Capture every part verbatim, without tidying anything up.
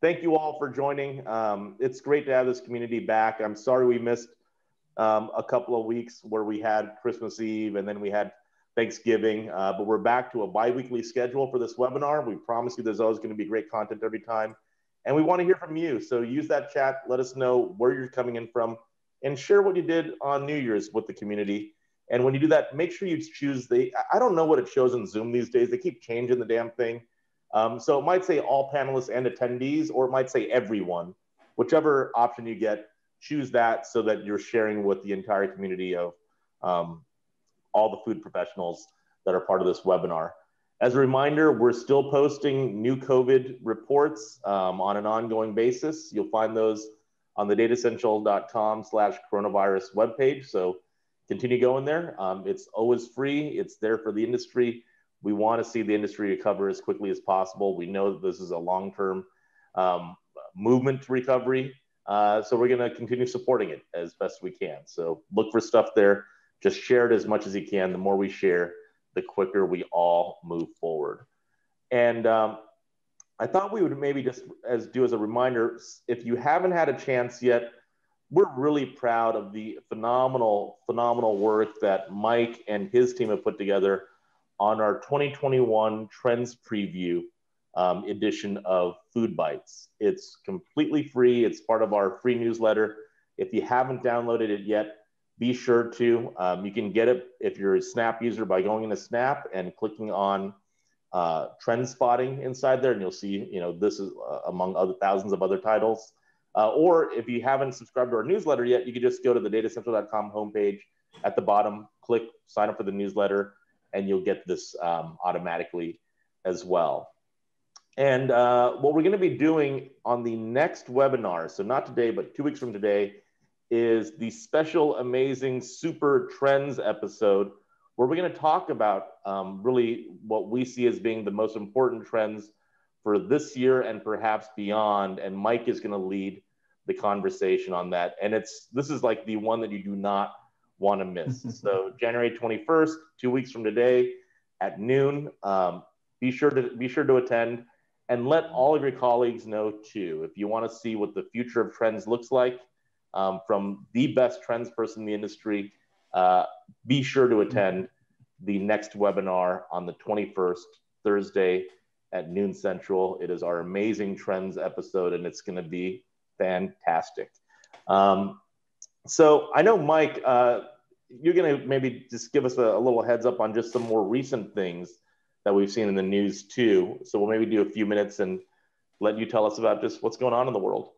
thank you all for joining. Um, it's great to have this community back. I'm sorry we missed um, a couple of weeks where we had Christmas Eve and then we had Thanksgiving, uh, but we're back to a bi-weekly schedule for this webinar. We promise you there's always going to be great content every time. And we want to hear from you. So use that chat. Let us know where you're coming in from and share what you did on New Year's with the community. And when you do that, make sure you choose the, I don't know what it shows in Zoom these days. They keep changing the damn thing. Um, so it might say all panelists and attendees, or it might say everyone. Whichever option you get, choose that so that you're sharing with the entire community of um, all the food professionals that are part of this webinar. As a reminder, we're still posting new COVID reports um, on an ongoing basis. You'll find those on the data essential dot com slash coronavirus webpage. So continue going there. Um, it's always free. It's there for the industry. We want to see the industry recover as quickly as possible. We know that this is a long-term um, movement to recovery. Uh, so we're going to continue supporting it as best we can. So look for stuff there. Just share it as much as you can. The more we share, the quicker we all move forward. And um, I thought we would maybe just as do as a reminder, if you haven't had a chance yet, we're really proud of the phenomenal, phenomenal work that Mike and his team have put together on our twenty twenty-one Trends Preview um, edition of Food Bites. It's completely free. It's part of our free newsletter. If you haven't downloaded it yet, be sure to. Um, you can get it if you're a Snap user by going into Snap and clicking on uh, Trend Spotting inside there, and you'll see, you know, this is uh, among other thousands of other titles. Uh, or if you haven't subscribed to our newsletter yet, you can just go to the data central dot com homepage at the bottom, click sign up for the newsletter, and you'll get this um, automatically as well. And uh, what we're going to be doing on the next webinar, so not today, but two weeks from today, is the special, amazing, super trends episode, where we're going to talk about um, really what we see as being the most important trends for this year and perhaps beyond. And Mike is going to lead the conversation on that. And it's this is like the one that you do not want to miss. So January twenty-first, two weeks from today, at noon. Um, be sure to be sure to attend, and let all of your colleagues know too. If you want to see what the future of trends looks like. Um, from the best trends person in the industry, uh, be sure to attend the next webinar on the twenty-first, Thursday at noon central. It is our amazing trends episode, and it's going to be fantastic. Um, so I know, Mike, uh, you're going to maybe just give us a, a little heads up on just some more recent things that we've seen in the news too. So we'll maybe do a few minutes and let you tell us about just what's going on in the world.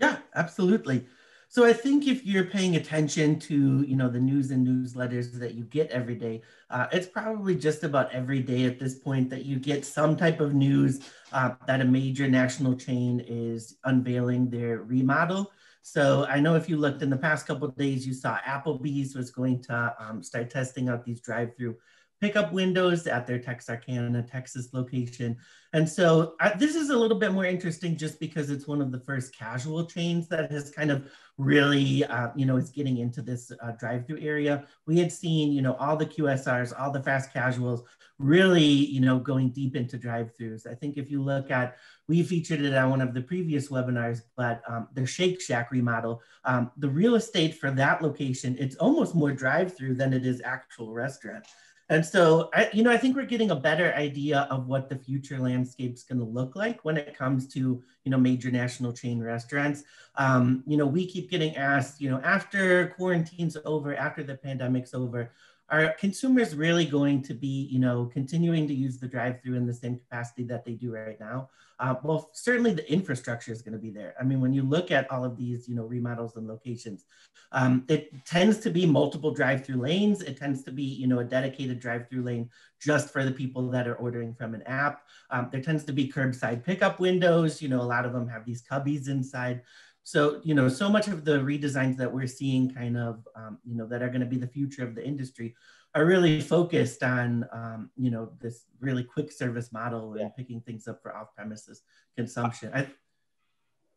Yeah, absolutely. So I think if you're paying attention to, you know, the news and newsletters that you get every day, uh, it's probably just about every day at this point that you get some type of news uh, that a major national chain is unveiling their remodel. So I know if you looked in the past couple of days, you saw Applebee's was going to um, start testing out these drive-through pickup windows at their Texarkana, Texas location. And so I, this is a little bit more interesting just because it's one of the first casual chains that has kind of really, uh, you know, is getting into this uh, drive-through area. We had seen, you know, all the Q S Rs, all the fast casuals really, you know, going deep into drive-throughs. I think if you look at, we featured it on one of the previous webinars, but um, the Shake Shack remodel, um, the real estate for that location, it's almost more drive-through than it is actual restaurant. And so, I, you know, I think we're getting a better idea of what the future landscape's going to look like when it comes to, you know, major national chain restaurants. Um, you know, we keep getting asked, you know, after quarantine's over, after the pandemic's over, are consumers really going to be, you know, continuing to use the drive-through in the same capacity that they do right now? Uh, well, certainly the infrastructure is going to be there. I mean, when you look at all of these, you know, remodels and locations, um, it tends to be multiple drive-through lanes. It tends to be, you know, a dedicated drive-through lane just for the people that are ordering from an app. Um, there tends to be curbside pickup windows. You know, a lot of them have these cubbies inside. So, you know, so much of the redesigns that we're seeing kind of, um, you know, that are going to be the future of the industry are really focused on, um, you know, this really quick service model and yeah. picking things up for off-premises consumption. I,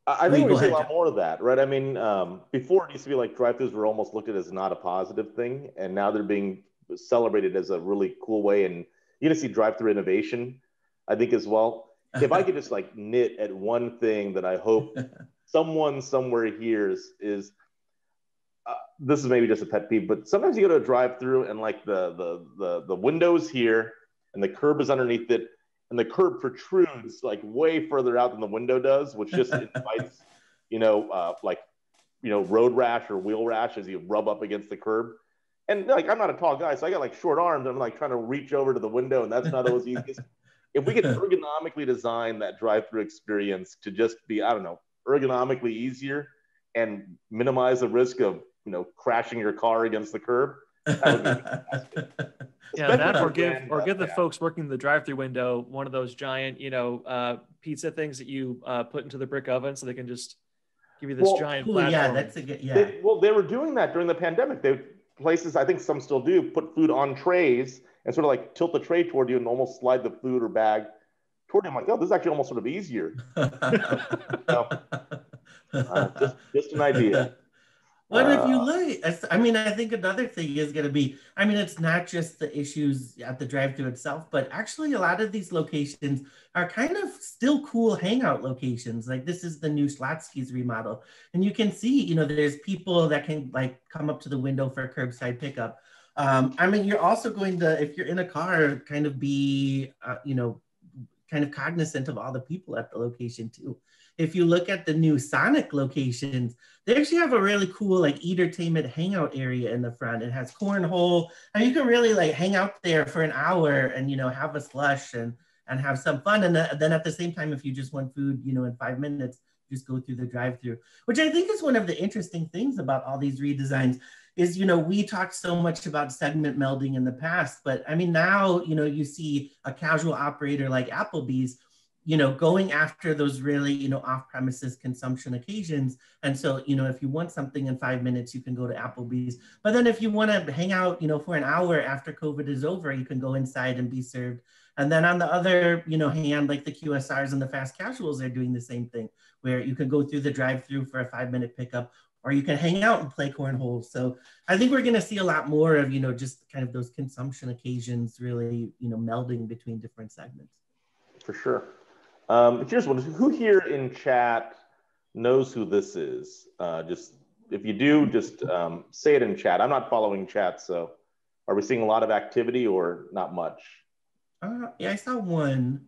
I, I think we see a lot more of that, right? I mean, um, before it used to be like drive-thrus were almost looked at as not a positive thing, and now they're being celebrated as a really cool way. And you're going to see drive-thru innovation, I think, as well. if I could just like knit at one thing that I hope someone somewhere hears is, uh, this is maybe just a pet peeve, but sometimes you go to a drive-through and like the the the the window's here and the curb is underneath it, and the curb protrudes like way further out than the window does, which just invites, you know, uh, like, you know, road rash or wheel rash as you rub up against the curb. And like, I'm not a tall guy, so I got like short arms, and I'm like trying to reach over to the window, and that's not always easiest. If we could ergonomically design that drive-through experience to just be, I don't know, ergonomically easier and minimize the risk of, you know, crashing your car against the curb, that would be fantastic. Yeah, that or give or give the folks working the drive-through window one of those giant, you know, uh, pizza things that you uh, put into the brick oven, so they can just give you this well, giant platform. Yeah, that's a good, yeah. They, well, they were doing that during the pandemic. They places, I think some still do, put food on trays and sort of like tilt the tray toward you and almost slide the food or bag toward you. I'm like, oh, this is actually almost sort of easier. So, uh, just, just an idea. What if you like? I mean, I think another thing is going to be, I mean, it's not just the issues at the drive-thru itself, but actually a lot of these locations are kind of still cool hangout locations. Like this is the new Schlotzky's remodel. And you can see, you know, there's people that can like come up to the window for curbside pickup. Um, I mean, you're also going to, if you're in a car, kind of be, uh, you know, kind of cognizant of all the people at the location too. If you look at the new Sonic locations, they actually have a really cool like entertainment hangout area in the front. It has cornhole, and you can really like hang out there for an hour and, you know, have a slush and, and have some fun. And then at the same time, if you just want food, you know, in five minutes, just go through the drive-through, which I think is one of the interesting things about all these redesigns is, you know, we talked so much about segment melding in the past, but I mean, now, you know, you see a casual operator like Applebee's, you know, going after those really, you know, off-premises consumption occasions. And so, you know, if you want something in five minutes, you can go to Applebee's. But then if you want to hang out, you know, for an hour after COVID is over, you can go inside and be served. And then on the other, you know, hand, like the Q S Rs and the fast casuals are doing the same thing, where you can go through the drive-through for a five-minute pickup, or you can hang out and play cornhole. So I think we're going to see a lot more of, you know, just kind of those consumption occasions really, you know, melding between different segments. For sure. Um, but here's one. Who here in chat knows who this is? Uh, just if you do, just um, say it in chat. I'm not following chat, so are we seeing a lot of activity or not much? Uh, yeah, I saw one.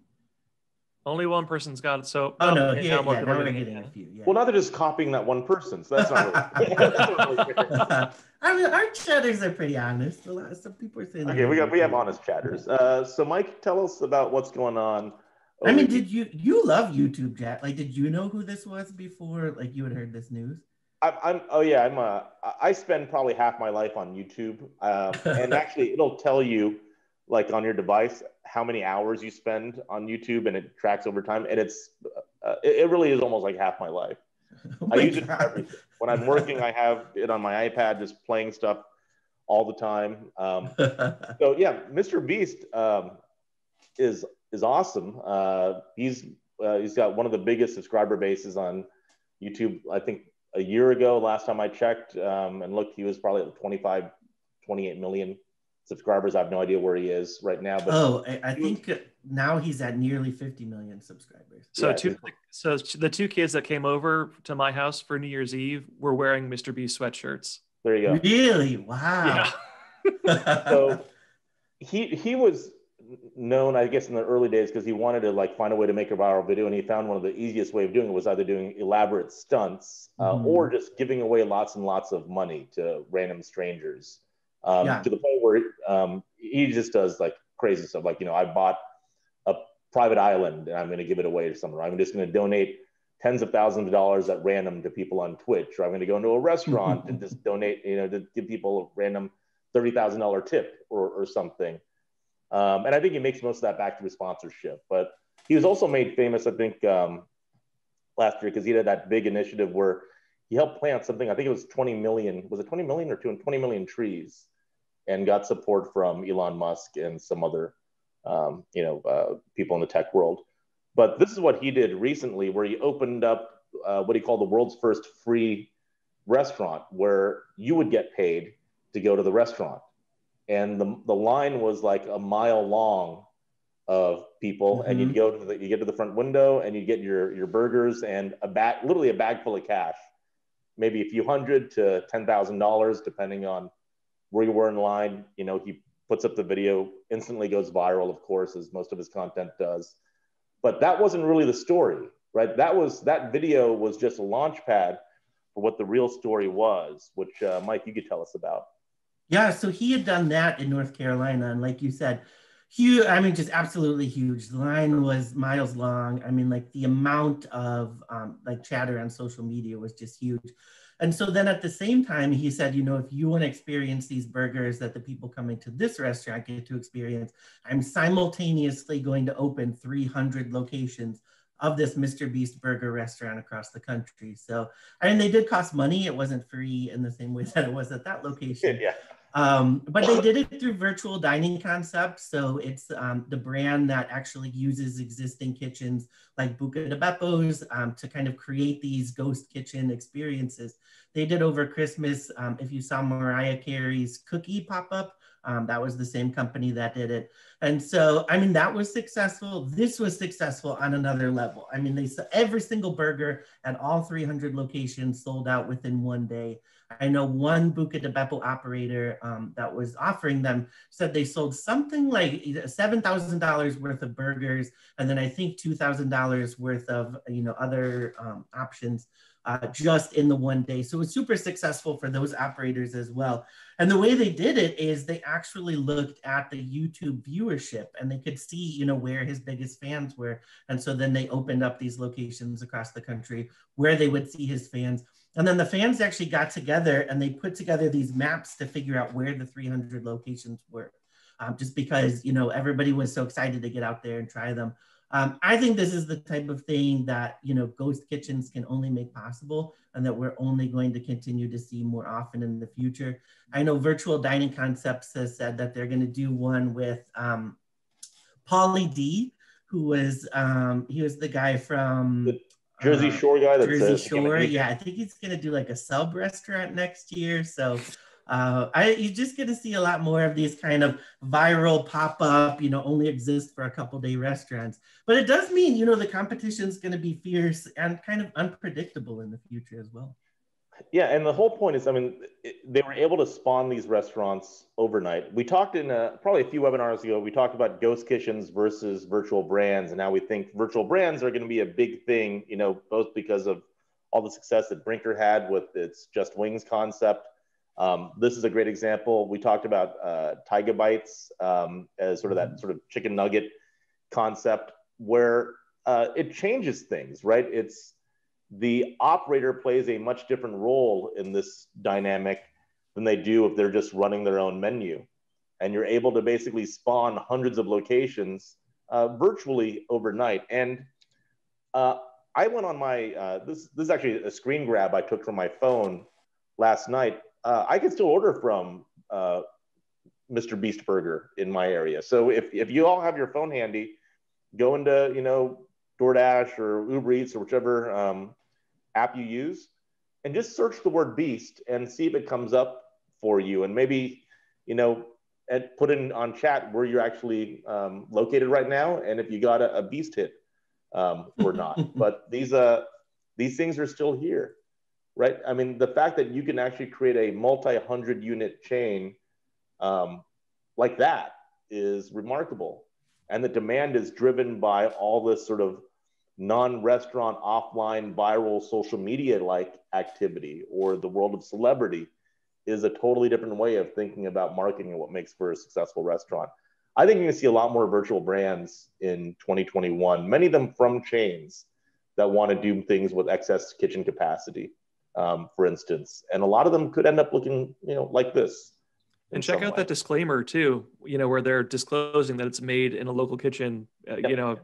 Only one person's got it. So oh, oh no, yeah, yeah, yeah, we're getting a few. Yeah. Well, now they're just copying that one person, so that's not. Really, that's not really I mean, our chatters are pretty honest. A lot, some people are saying. Okay, we got we have honest chatters. Uh, so Mike, tell us about what's going on. Oh, I mean, did you, you love YouTube chat? Like, did you know who this was before, like, you had heard this news? I'm, I'm oh yeah, I'm uh, I spend probably half my life on YouTube. Um, and actually, it'll tell you, like, on your device, how many hours you spend on YouTube, and it tracks over time. And it's, uh, it, it really is almost like half my life. Oh my I use God. it for everything. When I'm working, I have it on my iPad, just playing stuff all the time. Um, so yeah, Mister Beast um, is is awesome. Uh, he's uh, he's got one of the biggest subscriber bases on YouTube. I think a year ago, last time I checked, um, and look, he was probably at twenty-five, twenty-eight million subscribers. I have no idea where he is right now. But oh, I, I think now he's at nearly fifty million subscribers. So yeah, two, so the two kids that came over to my house for New Year's Eve were wearing Mister Beast sweatshirts. There you go. Really? Wow. Yeah. So he he was known, I guess, in the early days because he wanted to like find a way to make a viral video, and he found one of the easiest way of doing it was either doing elaborate stunts uh, mm. or just giving away lots and lots of money to random strangers, um, yeah. to the point where um, he just does like crazy stuff, like, you know, I bought a private island and I'm going to give it away to someone, or I'm just going to donate tens of thousands of dollars at random to people on Twitch, or I'm going to go into a restaurant and just donate, you know, to give people a random thirty thousand dollar tip or, or something. Um, and I think he makes most of that back through sponsorship. But he was also made famous, I think, um, last year because he had that big initiative where he helped plant something. I think it was twenty million. Was it twenty million or twenty million trees? And got support from Elon Musk and some other, um, you know, uh, people in the tech world. But this is what he did recently, where he opened up uh, what he called the world's first free restaurant, where you would get paid to go to the restaurant. And the, the line was like a mile long of people, mm-hmm. and you'd go to the, you get to the front window and you get your your burgers and a bag, literally a bag full of cash, maybe a few hundred to ten thousand dollars, depending on where you were in line. You know, he puts up the video, instantly goes viral, of course, as most of his content does. But that wasn't really the story, right? That was that video was just a launch pad for what the real story was, which uh, Mike, you could tell us about. Yeah, so he had done that in North Carolina, and like you said, huge, I mean, just absolutely huge. The line was miles long. I mean, like the amount of um, like chatter on social media was just huge. And so then at the same time, he said, you know, if you want to experience these burgers that the people coming to this restaurant get to experience, I'm simultaneously going to open three hundred locations of this Mister Beast burger restaurant across the country. So, I mean, they did cost money. It wasn't free in the same way that it was at that location. Yeah. Um, but they did it through Virtual Dining Concepts. So it's um, the brand that actually uses existing kitchens like Buca di Beppo's um, to kind of create these ghost kitchen experiences. They did over Christmas, um, if you saw Mariah Carey's cookie pop up, Um, that was the same company that did it. And so, I mean, that was successful. This was successful on another level. I mean, they saw every single burger at all three hundred locations sold out within one day. I know one Buca di Beppo operator um, that was offering them said they sold something like seven thousand dollars worth of burgers. And then I think two thousand dollars worth of, you know, other um, options. Uh, just in the one day. So it was super successful for those operators as well. And the way they did it is they actually looked at the YouTube viewership and they could see, you know, where his biggest fans were. And so then they opened up these locations across the country where they would see his fans. And then the fans actually got together and they put together these maps to figure out where the three hundred locations were, um, just because, you know, everybody was so excited to get out there and try them. Um, I think this is the type of thing that, you know, ghost kitchens can only make possible and that we're only going to continue to see more often in the future. I know Virtual Dining Concepts has said that they're going to do one with um, Pauly D, who was, um, he was the guy from... The Jersey Shore guy. That Jersey Shore, yeah. I think he's going to do like a sub restaurant next year, so... Uh, I, you're just going to see a lot more of these kind of viral pop-up, you know, only exist for a couple day restaurants. But it does mean, you know, the competition is going to be fierce and kind of unpredictable in the future as well. Yeah, and the whole point is, I mean, it, they were able to spawn these restaurants overnight. We talked in a, probably a few webinars ago, we talked about ghost kitchens versus virtual brands, and now we think virtual brands are going to be a big thing, you know, both because of all the success that Brinker had with its Just Wings concept. Um, this is a great example. We talked about uh, Tiger Bites um, as sort of that sort of chicken nugget concept where uh, it changes things, right? It's the operator plays a much different role in this dynamic than they do if they're just running their own menu. And you're able to basically spawn hundreds of locations uh, virtually overnight. And uh, I went on my, uh, this, this is actually a screen grab I took from my phone last night. Uh, I can still order from uh, Mister Beast Burger in my area. So if, if you all have your phone handy, go into, you know, DoorDash or Uber Eats or whichever um, app you use and just search the word Beast and see if it comes up for you. And maybe, you know, and put in on chat where you're actually um, located right now and if you got a, a Beast hit um, or not. But these, uh, these things are still here. Right, I mean, the fact that you can actually create a multi-hundred unit chain um, like that is remarkable. And the demand is driven by all this sort of non-restaurant, offline, viral, social media-like activity, or the world of celebrity is a totally different way of thinking about marketing and what makes for a successful restaurant. I think you're gonna see a lot more virtual brands in twenty twenty-one, many of them from chains that wanna do things with excess kitchen capacity. Um, for instance, and a lot of them could end up looking, you know, like this. And check out that disclaimer too, you know, where they're disclosing that it's made in a local kitchen, uh, yep. you know,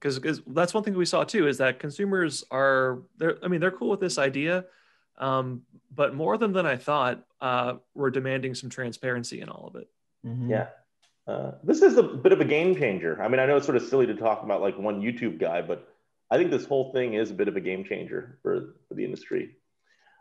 because that's one thing we saw too, is that consumers are, they're, I mean, they're cool with this idea, um, but more than than I thought, uh, we're demanding some transparency in all of it. Mm-hmm. Yeah, uh, this is a bit of a game changer. I mean, I know it's sort of silly to talk about like one YouTube guy, but I think this whole thing is a bit of a game changer for, for the industry.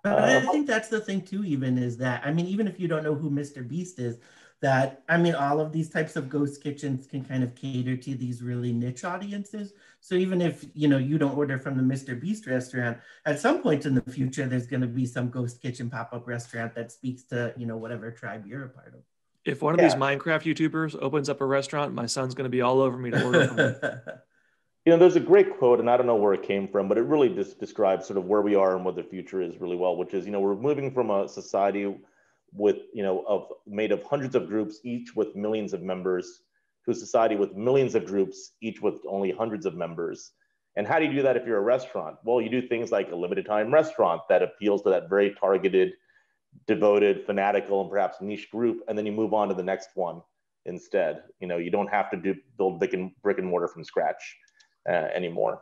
But uh, I think that's the thing too, even is that, I mean, even if you don't know who Mister Beast is, that, I mean, all of these types of ghost kitchens can kind of cater to these really niche audiences. So even if, you know, you don't order from the Mister Beast restaurant, at some point in the future, there's going to be some ghost kitchen pop-up restaurant that speaks to, you know, whatever tribe you're a part of. If one of yeah. these Minecraft YouTubers opens up a restaurant, my son's going to be all over me to order from him. You know, there's a great quote, and I don't know where it came from, but it really just describes sort of where we are and what the future is really well, which is, you know, we're moving from a society with, you know, of made of hundreds of groups, each with millions of members, to a society with millions of groups, each with only hundreds of members. And how do you do that if you're a restaurant? Well, you do things like a limited time restaurant that appeals to that very targeted, devoted, fanatical, and perhaps niche group, and then you move on to the next one instead. You know, you don't have to do build brick and, brick and mortar from scratch uh, anymore.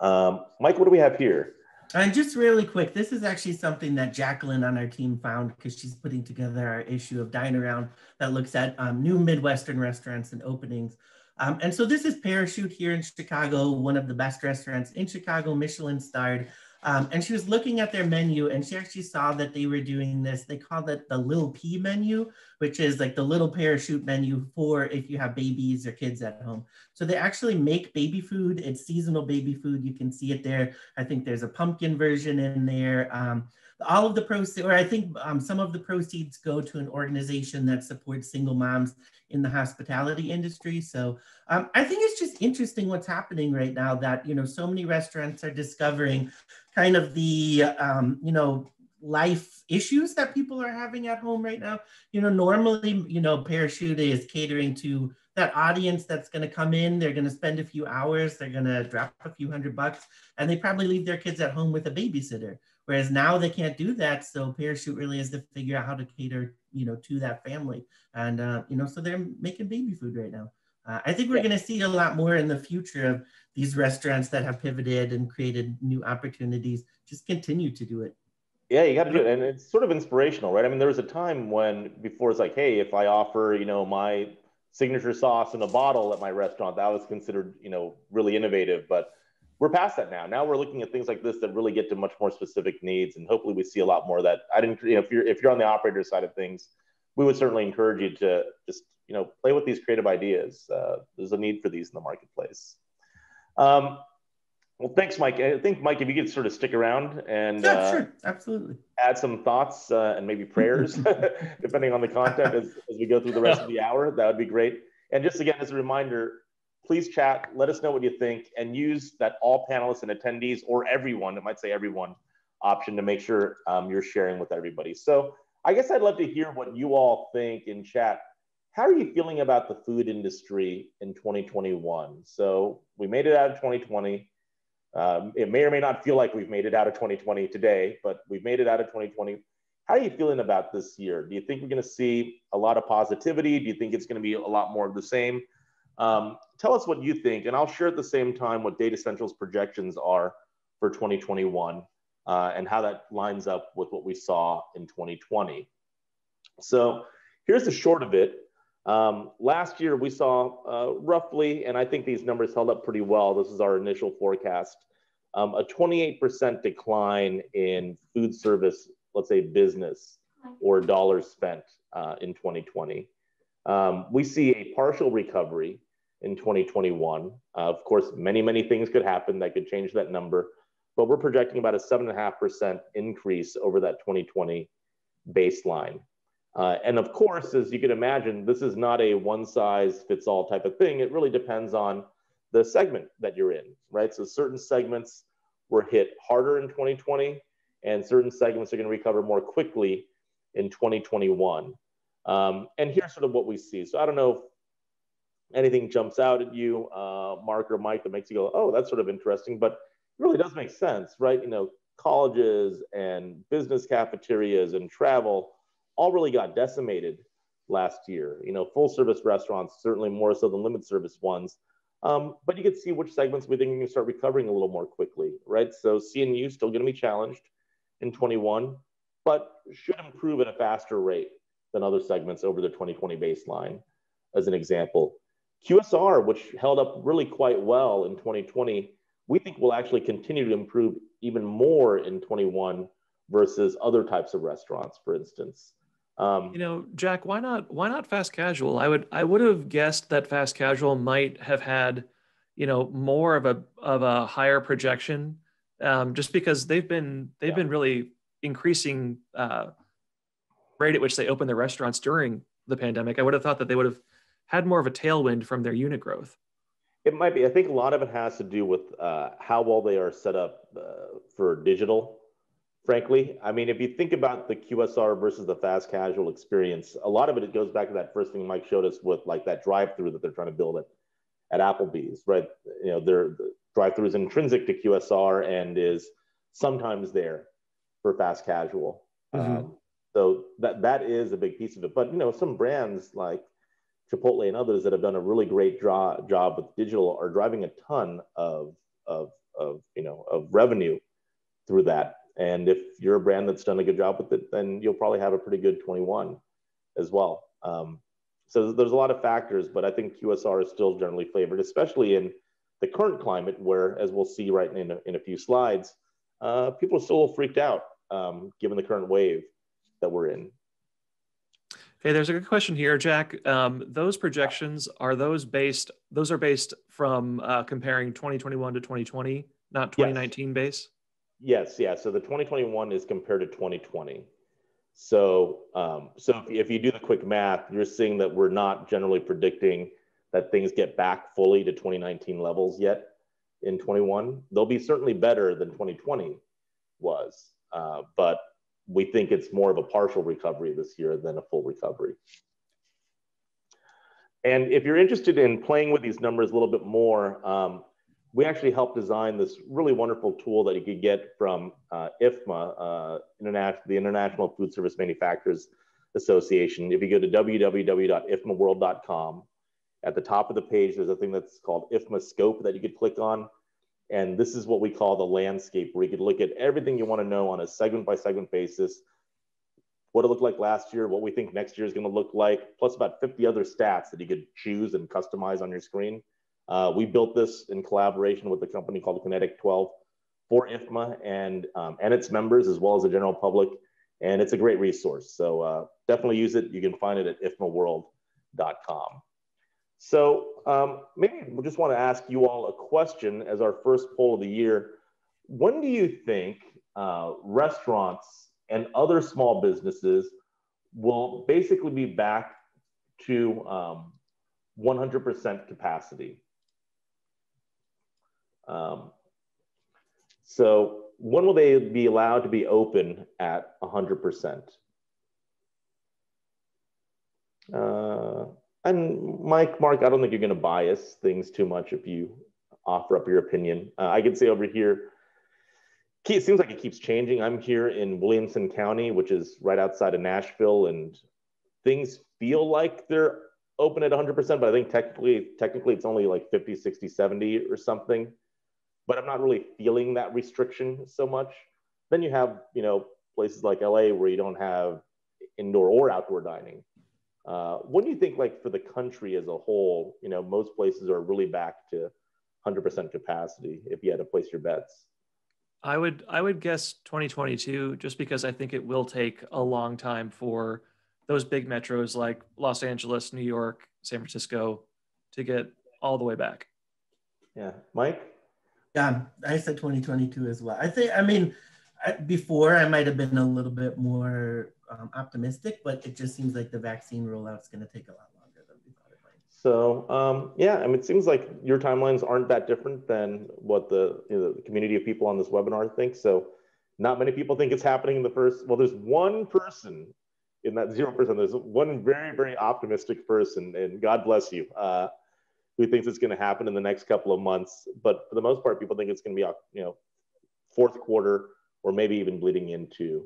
Um, Mike, what do we have here? And just really quick, this is actually something that Jacqueline on our team found because she's putting together our issue of Dine Around that looks at um, new Midwestern restaurants and openings. Um, and so this is Parachute here in Chicago, one of the best restaurants in Chicago, Michelin starred. Um, and she was looking at their menu and she actually saw that they were doing this. They call it the Little P menu, which is like the little Parachute menu for if you have babies or kids at home. So they actually make baby food. It's seasonal baby food. You can see it there. I think there's a pumpkin version in there. Um, all of the proceeds, or I think um, some of the proceeds go to an organization that supports single moms in the hospitality industry. So um, I think it's just interesting what's happening right now that, you know, so many restaurants are discovering kind of the, um, you know, life issues that people are having at home right now. You know, normally, you know, Parachute is catering to that audience that's going to come in, they're going to spend a few hours, they're going to drop a few hundred bucks, and they probably leave their kids at home with a babysitter. Whereas now they can't do that, so Parachute really has to figure out how to cater, you know, to that family. And, uh, you know, so they're making baby food right now. Uh, I think we're yeah. going to see a lot more in the future of these restaurants that have pivoted and created new opportunities, just continue to do it. Yeah, you got to do it. And it's sort of inspirational, right? I mean, there was a time when before it's like, hey, if I offer, you know, my signature sauce in a bottle at my restaurant, that was considered, you know, really innovative. But we're past that now. Now we're looking at things like this that really get to much more specific needs, and hopefully we see a lot more of that. I didn't, you know, if you're if you're on the operator side of things, we would certainly encourage you to just, you know, play with these creative ideas. Uh, there's a need for these in the marketplace. Um, well, thanks, Mike. I think, Mike, if you could sort of stick around and yeah, uh, sure. Absolutely. Add some thoughts uh, and maybe prayers, depending on the content as, as we go through the rest of the hour, that would be great. And just again, as a reminder, please chat, let us know what you think, and use that all panelists and attendees, or everyone, it might say everyone, option to make sure um, you're sharing with everybody. So I guess I'd love to hear what you all think in chat. How are you feeling about the food industry in twenty twenty-one? So we made it out of twenty twenty. Um, it may or may not feel like we've made it out of twenty twenty today, but we've made it out of twenty twenty. How are you feeling about this year? Do you think we're gonna see a lot of positivity? Do you think it's gonna be a lot more of the same? Um, tell us what you think, and I'll share at the same time what Data Central's projections are for twenty twenty-one uh, and how that lines up with what we saw in twenty twenty. So here's the short of it. Um, last year we saw uh, roughly, and I think these numbers held up pretty well, this is our initial forecast, um, a twenty-eight percent decline in food service, let's say business or dollars spent uh, in twenty twenty. Um, we see a partial recovery in twenty twenty-one. Uh, of course, many, many things could happen that could change that number, but we're projecting about a seven point five percent increase over that twenty twenty baseline. Uh, and of course, as you can imagine, this is not a one-size-fits-all type of thing. It really depends on the segment that you're in, right? So certain segments were hit harder in twenty twenty, and certain segments are going to recover more quickly in twenty twenty-one. Um, and here's sort of what we see. So I don't know if anything jumps out at you, uh, Mark or Mike, that makes you go, oh, that's sort of interesting, but it really does make sense, right? You know, colleges and business cafeterias and travel all really got decimated last year. You know, full service restaurants, certainly more so than limited service ones. Um, but you can see which segments we think we can start recovering a little more quickly, right? So C and U still gonna be challenged in twenty-one, but should improve at a faster rate than other segments over the twenty twenty baseline, as an example. Q S R, which held up really quite well in twenty twenty, we think will actually continue to improve even more in twenty-one versus other types of restaurants, for instance. Um, you know, Jack, why not, why not fast casual? I would, I would have guessed that fast casual might have had, you know, more of a, of a higher projection, um, just because they've been, they've yeah. been really increasing uh, rate at which they open their restaurants during the pandemic. I would have thought that they would have had more of a tailwind from their unit growth. It might be. I think a lot of it has to do with uh, how well they are set up uh, for digital. Frankly, I mean, if you think about the Q S R versus the fast casual experience, a lot of it, it goes back to that first thing Mike showed us with like that drive-through that they're trying to build at, at Applebee's, right? You know, their the drive-through is intrinsic to Q S R and is sometimes there for fast casual. Mm-hmm. Um, so that that is a big piece of it. But, you know, some brands like Chipotle and others that have done a really great draw, job with digital are driving a ton of, of, of, you know, of revenue through that. And if you're a brand that's done a good job with it, then you'll probably have a pretty good twenty-one as well. Um, so there's a lot of factors, but I think Q S R is still generally favored, especially in the current climate where, as we'll see right in a, in a few slides, uh, people are still freaked out um, given the current wave that we're in. Hey, there's a good question here, Jack. Um, those projections, are those based, those are based from uh, comparing twenty twenty-one to twenty twenty, not twenty nineteen yes. base? Yes, yeah. So the twenty twenty-one is compared to twenty twenty. So, um, so if, if you do the quick math, you're seeing that we're not generally predicting that things get back fully to twenty nineteen levels yet in twenty-one. They'll be certainly better than twenty twenty was, uh, but we think it's more of a partial recovery this year than a full recovery. And if you're interested in playing with these numbers a little bit more, um, we actually helped design this really wonderful tool that you could get from uh, I F M A, uh, Interna- the International Food Service Manufacturers Association. If you go to w w w dot if ma world dot com, at the top of the page, there's a thing that's called I F M A Scope that you could click on. And this is what we call the landscape, where you could look at everything you want to know on a segment by segment basis, what it looked like last year, what we think next year is going to look like, plus about fifty other stats that you could choose and customize on your screen. Uh, we built this in collaboration with a company called Kinetic twelve for I F M A and, um, and its members, as well as the general public. And it's a great resource. So uh, definitely use it. You can find it at if ma world dot com. So um, maybe we just want to ask you all a question as our first poll of the year. When do you think uh, restaurants and other small businesses will basically be back to um, one hundred percent capacity? Um, so when will they be allowed to be open at one hundred percent? Uh, and Mike, Mark, I don't think you're gonna bias things too much if you offer up your opinion. Uh, I can say over here, it seems like it keeps changing. I'm here in Williamson County, which is right outside of Nashville, and things feel like they're open at one hundred percent, but I think technically, technically it's only like fifty, sixty, seventy or something, but I'm not really feeling that restriction so much. Then you have, you know, places like L A where you don't have indoor or outdoor dining. Uh, what do you think, like, for the country as a whole, you know, most places are really back to one hundred percent capacity if you had to place your bets? I would, I would guess twenty twenty-two, just because I think it will take a long time for those big metros like Los Angeles, New York, San Francisco to get all the way back. Yeah, Mike? Yeah, I said twenty twenty-two as well. I think, I mean, I, before I might've been a little bit more um, optimistic, but it just seems like the vaccine rollout's gonna take a lot longer than we thought it might. So um, yeah, I mean, it seems like your timelines aren't that different than what the, you know, the community of people on this webinar think. So not many people think it's happening in the first, well, there's one person in that zero percent, there's one very, very optimistic person, and God bless you, uh, who thinks it's going to happen in the next couple of months. But for the most part, people think it's going to be, you know, fourth quarter or maybe even bleeding into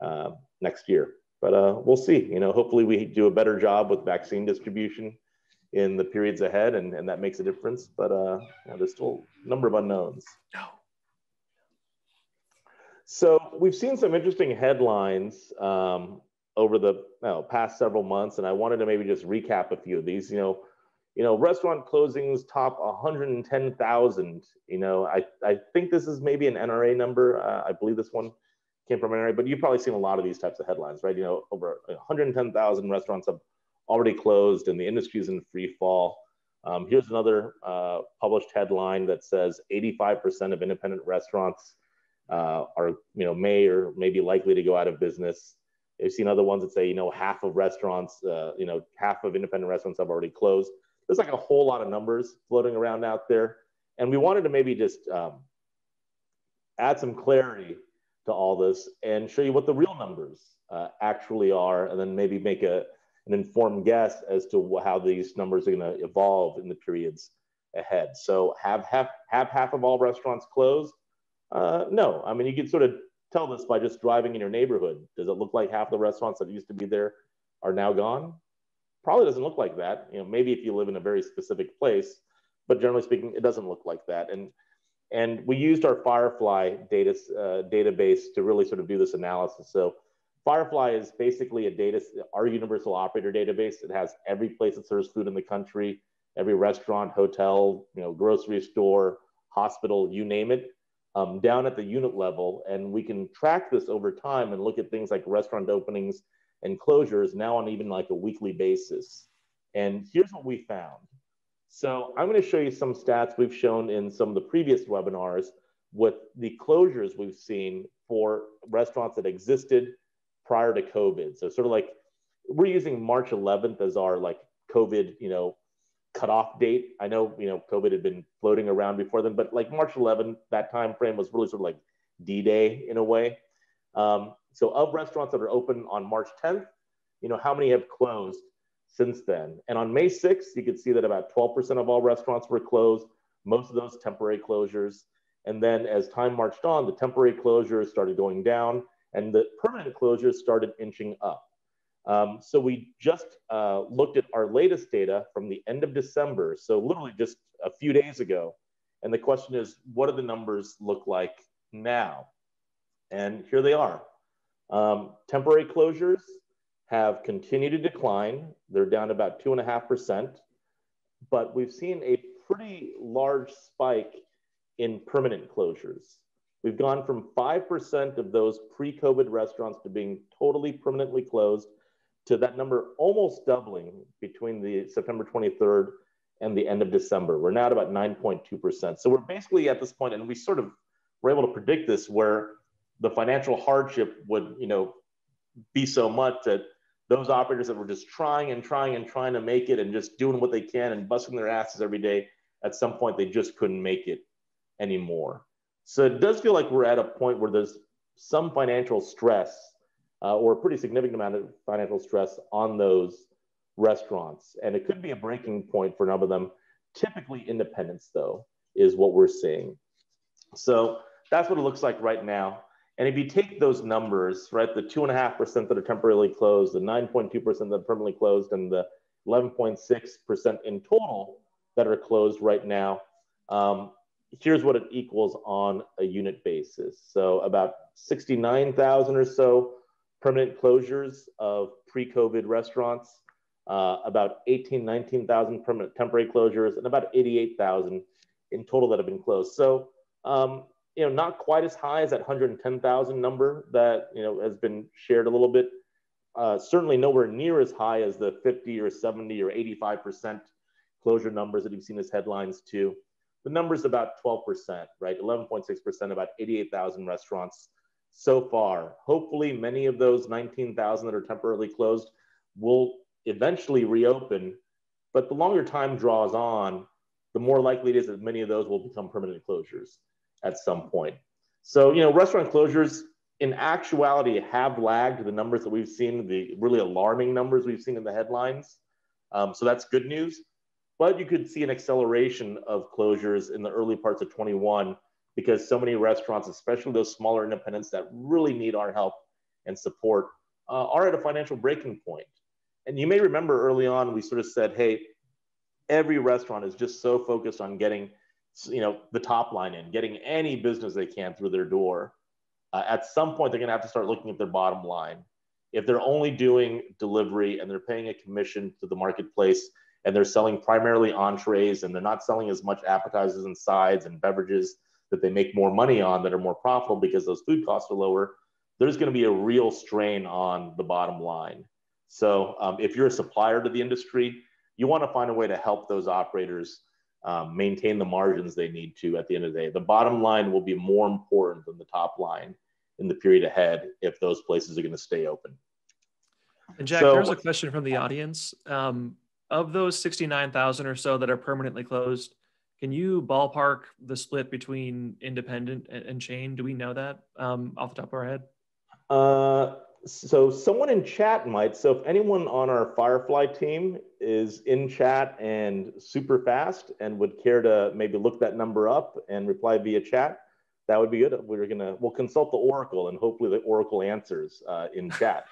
uh, next year. But uh, we'll see. You know, hopefully we do a better job with vaccine distribution in the periods ahead, and, and that makes a difference. But uh, you know, there's still a number of unknowns. No. So we've seen some interesting headlines Um, over the you know, past several months, and I wanted to maybe just recap a few of these. You know, you know, restaurant closings top one hundred ten thousand. You know, I I think this is maybe an N R A number. Uh, I believe this one came from N R A, but you've probably seen a lot of these types of headlines, right? You know, over one hundred ten thousand restaurants have already closed and the industry is in free fall. Um, here's another uh, published headline that says eighty-five percent of independent restaurants uh, are, you know, may or may be likely to go out of business. I've seen other ones that say, you know, half of restaurants, uh, you know, half of independent restaurants have already closed. There's like a whole lot of numbers floating around out there. And we wanted to maybe just um, add some clarity to all this and show you what the real numbers uh, actually are, and then maybe make a, an informed guess as to how these numbers are going to evolve in the periods ahead. So have half, have half of all restaurants closed? Uh, no. I mean, you can sort of tell this by just driving in your neighborhood. Does it look like half the restaurants that used to be there are now gone? Probably doesn't look like that. You know, maybe if you live in a very specific place, but generally speaking, it doesn't look like that. And and we used our Firefly data uh, database to really sort of do this analysis. So Firefly is basically a data, our universal operator database. It has every place that serves food in the country, every restaurant, hotel, you know, grocery store, hospital, you name it, um, down at the unit level. And we can track this over time and look at things like restaurant openings and closures now on even like a weekly basis. And here's what we found. So I'm going to show you some stats we've shown in some of the previous webinars with the closures we've seen for restaurants that existed prior to COVID. So sort of like we're using March eleventh as our like COVID, you know, cutoff date. I know, you know, COVID had been floating around before then, but like March eleventh, that time frame was really sort of like D-Day in a way. Um, so of restaurants that are open on March tenth, you know, how many have closed since then? And on May sixth, you could see that about twelve percent of all restaurants were closed, most of those temporary closures. And then as time marched on, the temporary closures started going down and the permanent closures started inching up. Um, so we just uh, looked at our latest data from the end of December, so literally just a few days ago. And the question is, what do the numbers look like now? And here they are. Um, temporary closures have continued to decline. They're down about two and a half percent, but we've seen a pretty large spike in permanent closures. We've gone from five percent of those pre-COVID restaurants to being totally permanently closed to that number almost doubling between the September twenty-third and the end of December. We're now at about nine point two percent. So we're basically at this point, and we sort of were able to predict this, where the financial hardship would, you know, be so much that those operators that were just trying and trying and trying to make it and just doing what they can and busting their asses every day, at some point they just couldn't make it anymore. So it does feel like we're at a point where there's some financial stress uh, or a pretty significant amount of financial stress on those restaurants. And it could be a breaking point for a number of them. Typically independents, though, is what we're seeing. So that's what it looks like right now. And if you take those numbers, right, the two and a half percent that are temporarily closed, the nine point two percent that are permanently closed, and the eleven point six percent in total that are closed right now, um, here's what it equals on a unit basis. So about sixty-nine thousand or so permanent closures of pre-COVID restaurants, uh, about eighteen, nineteen thousand permanent temporary closures, and about eighty-eight thousand in total that have been closed. So, um, you know, not quite as high as that one hundred ten thousand number that, you know, has been shared a little bit. Uh, certainly nowhere near as high as the fifty or seventy or eighty-five percent closure numbers that you've seen as headlines too. The number's about twelve percent, right? eleven point six percent, about eighty-eight thousand restaurants so far. Hopefully many of those nineteen thousand that are temporarily closed will eventually reopen, but the longer time draws on, the more likely it is that many of those will become permanent closures at some point. So, you know, restaurant closures in actuality have lagged the numbers that we've seen, the really alarming numbers we've seen in the headlines. Um, so that's good news. But you could see an acceleration of closures in the early parts of twenty-one because so many restaurants, especially those smaller independents that really need our help and support, uh, are at a financial breaking point. And you may remember early on, we sort of said, hey, every restaurant is just so focused on getting, you know, the top line in, getting any business they can through their door. Uh, at some point, they're going to have to start looking at their bottom line. If they're only doing delivery and they're paying a commission to the marketplace, and they're selling primarily entrees, and they're not selling as much appetizers and sides and beverages that they make more money on that are more profitable because those food costs are lower, there's going to be a real strain on the bottom line. So um, if you're a supplier to the industry, you want to find a way to help those operators um, maintain the margins they need to at the end of the day. The bottom line will be more important than the top line in the period ahead if those places are going to stay open. And Jack, so, there's a question from the audience. Um, of those sixty-nine thousand or so that are permanently closed, can you ballpark the split between independent and chain? Do we know that um, off the top of our head? Uh, so someone in chat might. So if anyone on our Firefly team is in chat and super fast and would care to maybe look that number up and reply via chat, that would be good. We're gonna, we'll consult the Oracle and hopefully the Oracle answers uh, in chat.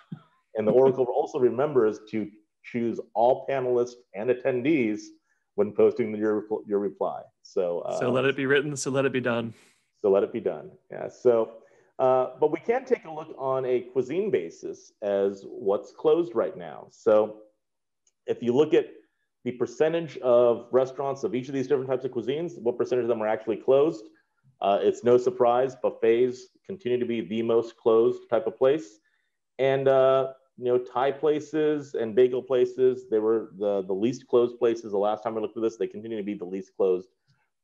And the Oracle also remembers to choose all panelists and attendees when posting your, your reply. So, uh, so let it be written, so let it be done. So let it be done, yeah. So, uh, but we can take a look on a cuisine basis as what's closed right now. So if you look at the percentage of restaurants of each of these different types of cuisines, what percentage of them are actually closed? Uh, it's no surprise, buffets continue to be the most closed type of place. And uh, you know, Thai places and bagel places, they were the, the least closed places. The last time I looked at this, they continue to be the least closed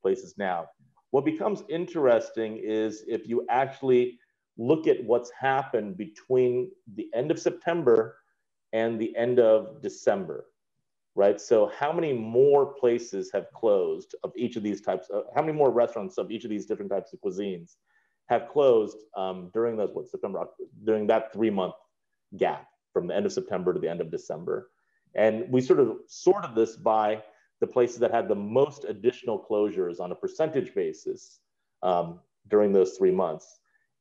places now. What becomes interesting is if you actually look at what's happened between the end of September and the end of December, right? So how many more places have closed of each of these types, of, how many more restaurants of each of these different types of cuisines have closed um, during those, what, September, during that three month gap from the end of September to the end of December. And we sort of sorted this by the places that had the most additional closures on a percentage basis um, during those three months.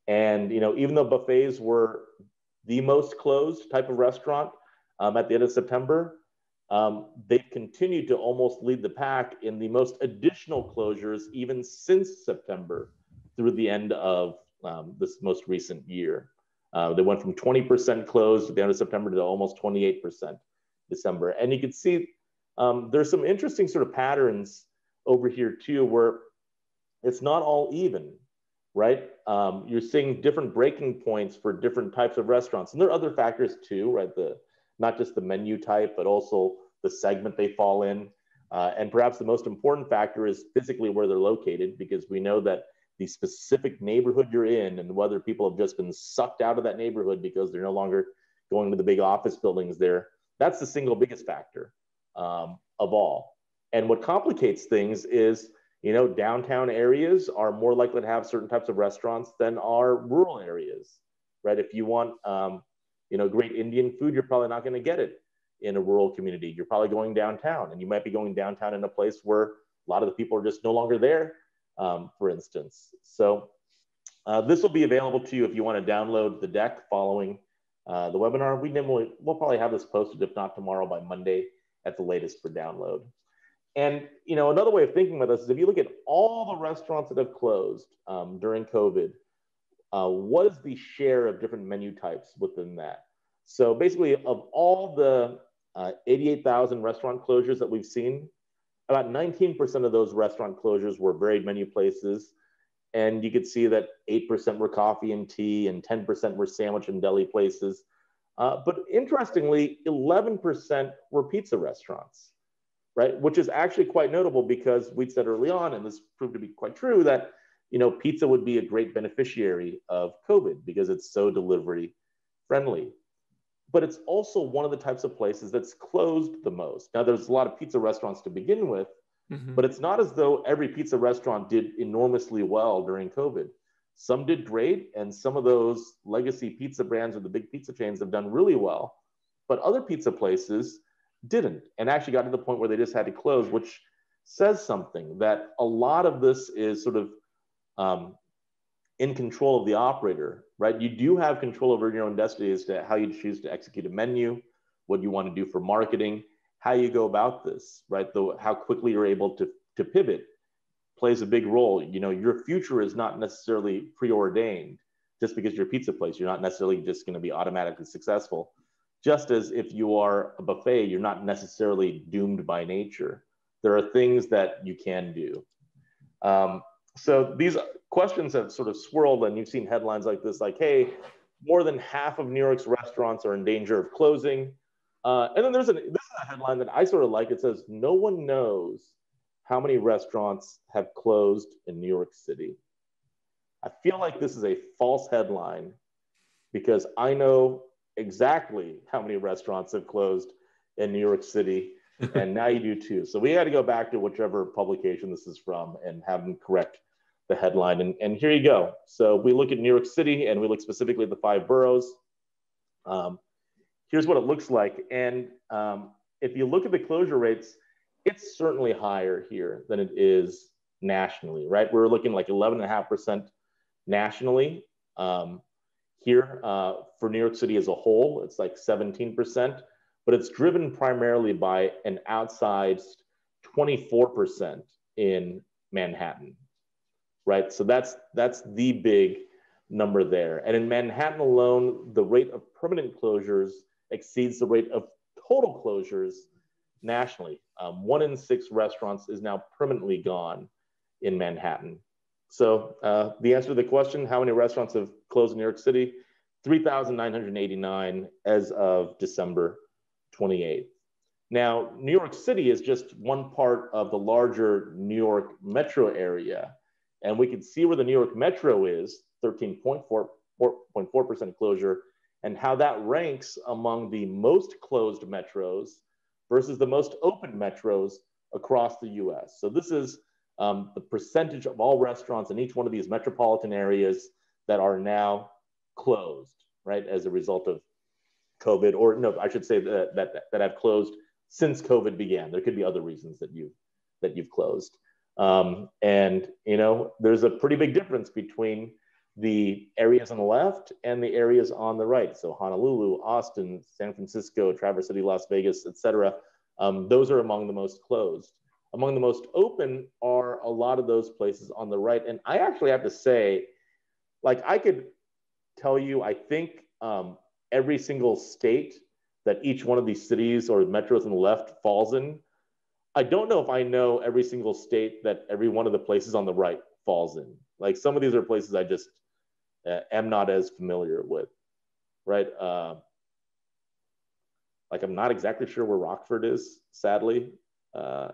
And, you know, even though buffets were the most closed type of restaurant um, at the end of September, um, they've continued to almost lead the pack in the most additional closures even since September through the end of um, this most recent year. Uh, they went from twenty percent closed at the end of September to almost twenty-eight percent December. And you can see um, there's some interesting sort of patterns over here too, where it's not all even, right? Um, you're seeing different breaking points for different types of restaurants. And there are other factors too, right? The, not just the menu type, but also the segment they fall in. Uh, and perhaps the most important factor is physically where they're located, because we know that the specific neighborhood you're in and whether people have just been sucked out of that neighborhood because they're no longer going to the big office buildings there. That's the single biggest factor um, of all. And what complicates things is, you know, downtown areas are more likely to have certain types of restaurants than are rural areas, right? If you want, um, you know, great Indian food, you're probably not going to get it in a rural community. You're probably going downtown, and you might be going downtown in a place where a lot of the people are just no longer there. Um, for instance. So uh, this will be available to you if you want to download the deck following uh, the webinar. We normally, we'll probably have this posted, if not tomorrow, by Monday at the latest for download. And you know, another way of thinking about this is if you look at all the restaurants that have closed um, during COVID, uh, what is the share of different menu types within that? So basically of all the uh, eighty-eight thousand restaurant closures that we've seen, about nineteen percent of those restaurant closures were varied menu places. And you could see that eight percent were coffee and tea and ten percent were sandwich and deli places. Uh, but interestingly, eleven percent were pizza restaurants, right? Which is actually quite notable because we'd said early on, and this proved to be quite true, that you know pizza would be a great beneficiary of COVID because it's so delivery friendly. But it's also one of the types of places that's closed the most. Now, there's a lot of pizza restaurants to begin with, mm-hmm. but it's not as though every pizza restaurant did enormously well during COVID. Some did great, and some of those legacy pizza brands or the big pizza chains have done really well, but other pizza places didn't, and actually got to the point where they just had to close, which says something, that a lot of this is sort of um, in control of the operator, right? You do have control over your own destiny as to how you choose to execute a menu, what you want to do for marketing, how you go about this, right? The, how quickly you're able to, to pivot plays a big role. You know, your future is not necessarily preordained just because you're a pizza place. You're not necessarily just going to be automatically successful. Just as if you are a buffet, you're not necessarily doomed by nature. There are things that you can do. Um, So these questions have sort of swirled, and you've seen headlines like this, like, hey, more than half of New York's restaurants are in danger of closing. Uh, and then there's an, this is a headline that I sort of like. It says, no one knows how many restaurants have closed in New York City. I feel like this is a false headline because I know exactly how many restaurants have closed in New York City. And now you do too. So we had to go back to whichever publication this is from and have them correct the headline. And, and here you go. So we look at New York City and we look specifically at the five boroughs. Um, here's what it looks like. And um, if you look at the closure rates, it's certainly higher here than it is nationally, right? We're looking like eleven point five percent nationally. Um, here uh, for New York City as a whole, it's like seventeen percent. But it's driven primarily by an outsized twenty-four percent in Manhattan, right? So that's, that's the big number there. And in Manhattan alone, the rate of permanent closures exceeds the rate of total closures nationally. Um, one in six restaurants is now permanently gone in Manhattan. So uh, the answer to the question, how many restaurants have closed in New York City? three thousand nine hundred eighty-nine as of December twenty-eighth. Now, New York City is just one part of the larger New York metro area. And we can see where the New York metro is, thirteen point four percent closure, and how that ranks among the most closed metros versus the most open metros across the U S. So this is um, the percentage of all restaurants in each one of these metropolitan areas that are now closed, right, as a result of COVID, or no, I should say that, that, that I've closed since COVID began. There could be other reasons that you've, that you've closed. Um, and, you know, there's a pretty big difference between the areas on the left and the areas on the right. So Honolulu, Austin, San Francisco, Traverse City, Las Vegas, et cetera. Um, those are among the most closed. Among the most open are a lot of those places on the right. And I actually have to say, like, I could tell you, I think, um, every single state that each one of these cities or metros on the left falls in. I don't know if I know every single state that every one of the places on the right falls in. Like, some of these are places I just uh, am not as familiar with, right? Uh, like, I'm not exactly sure where Rockford is, sadly. Uh,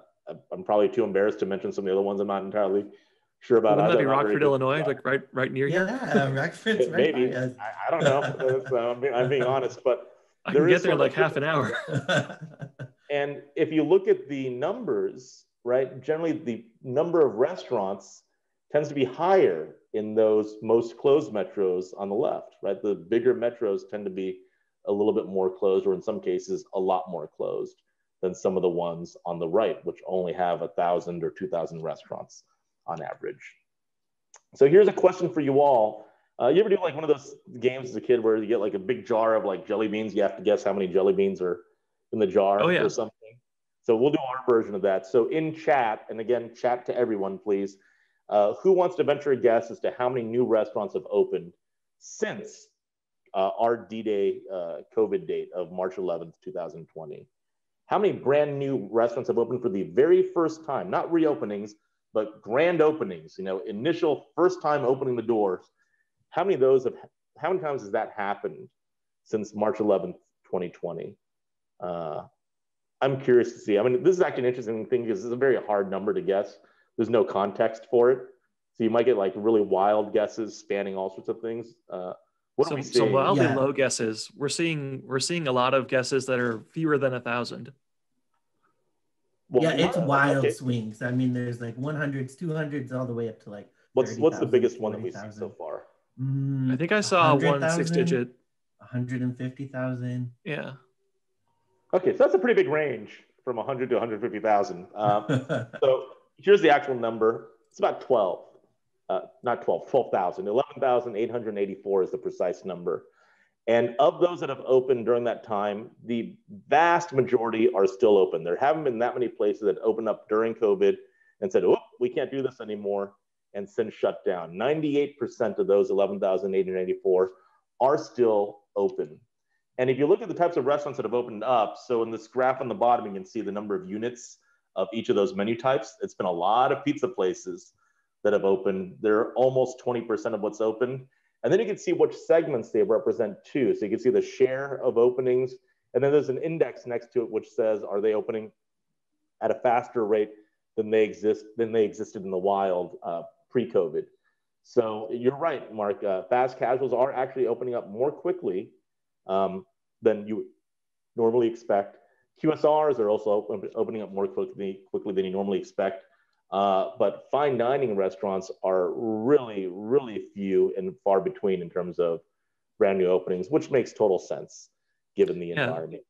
I'm probably too embarrassed to mention some of the other ones I'm not entirely sure about. Wouldn't that be Rockford, Illinois, like right, right near here? Yeah, Rockford's right maybe. By us. I, I don't know. So I'm, being, I'm being honest, but I can get there in like half an hour. And if you look at the numbers, right, generally the number of restaurants tends to be higher in those most closed metros on the left, right? The bigger metros tend to be a little bit more closed, or in some cases, a lot more closed than some of the ones on the right, which only have a thousand or two thousand restaurants on average. So here's a question for you all. Uh, you ever do like one of those games as a kid where you get like a big jar of like jelly beans? You have to guess how many jelly beans are in the jar oh, yeah. or something. So we'll do our version of that. So in chat, and again, chat to everyone, please. Uh, who wants to venture a guess as to how many new restaurants have opened since uh, our D-Day uh, COVID date of March eleventh, two thousand twenty? How many brand new restaurants have opened for the very first time? Not reopenings, but grand openings, you know, initial first time opening the doors. How many of those have, how many times has that happened since March eleventh, twenty twenty? Uh, I'm curious to see. I mean, this is actually an interesting thing because it's a very hard number to guess. There's no context for it. So you might get like really wild guesses spanning all sorts of things. Uh, what so, are we seeing? So wildly yeah. low guesses. We're seeing, we're seeing a lot of guesses that are fewer than a thousand. Well, yeah, it's wild okay. swings. I mean, there's like hundreds, two hundreds, all the way up to like What's thirty, what's the biggest one forty, that we've seen so far? Mm, I think I saw one six-digit. one hundred fifty thousand. Yeah. Okay, so that's a pretty big range from one hundred to one hundred fifty thousand. Um, so here's the actual number. It's about twelve. Uh, not twelve, twelve thousand. eleven thousand eight hundred eighty-four is the precise number. And of those that have opened during that time, the vast majority are still open. There haven't been that many places that opened up during COVID and said, oh, we can't do this anymore, and since shut down. ninety-eight percent of those eleven thousand eight hundred eighty-four are still open. And if you look at the types of restaurants that have opened up, so in this graph on the bottom, you can see the number of units of each of those menu types. It's been a lot of pizza places that have opened. They're almost twenty percent of what's open. And then you can see which segments they represent too. So you can see the share of openings. And then there's an index next to it, which says, are they opening at a faster rate than they exist than they existed in the wild uh, pre-COVID? So you're right, Mark. Uh, fast casuals are actually opening up more quickly um, than you normally expect. Q S Rs are also open, opening up more quickly, quickly than you normally expect. Uh, but fine dining restaurants are really, really few and far between in terms of brand new openings, which makes total sense given the yeah. environment.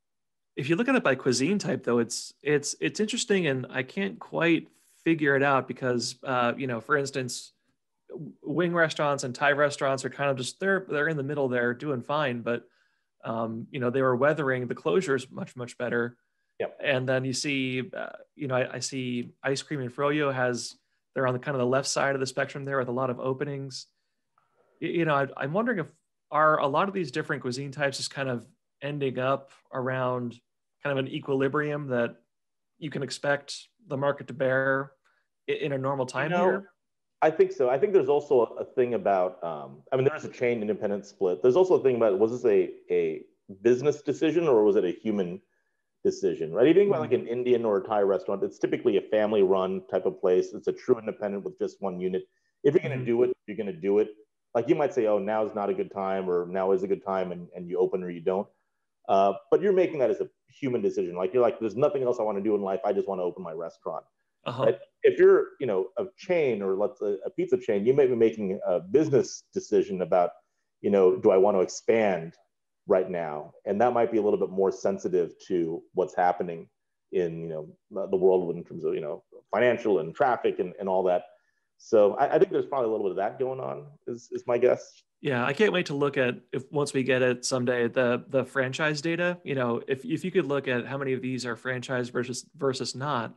If you look at it by cuisine type, though, it's it's it's interesting, and I can't quite figure it out because, uh, you know, for instance, wing restaurants and Thai restaurants are kind of just they're they're in the middle there, doing fine, but um, you know, they were weathering the closures much much better. Yep. And then you see, uh, you know, I, I see ice cream and froyo has they're on the kind of the left side of the spectrum there with a lot of openings. You, you know, I, I'm wondering if are a lot of these different cuisine types just kind of ending up around kind of an equilibrium that you can expect the market to bear in a normal time you know, here? I think so. I think there's also a thing about, um, I mean, there's a chain independent split. There's also a thing about, was this a, a business decision or was it a human decision, right? Even mm-hmm. like an Indian or a Thai restaurant, it's typically a family run type of place. It's a true independent with just one unit. If you're mm-hmm. going to do it, you're going to do it. Like you might say, oh, now is not a good time or now is a good time and, and you open or you don't. Uh, but you're making that as a human decision. Like you're like, there's nothing else I want to do in life. I just want to open my restaurant. Uh-huh. Right? If you're, you know, a chain or let's a, a pizza chain, you may be making a business decision about, you know, do I want to expand right now? And that might be a little bit more sensitive to what's happening in, you know, the world in terms of, you know, financial and traffic and, and all that. So I, I think there's probably a little bit of that going on is, is my guess. Yeah, I can't wait to look at if once we get it someday the the franchise data. You know, if if you could look at how many of these are franchise versus versus not,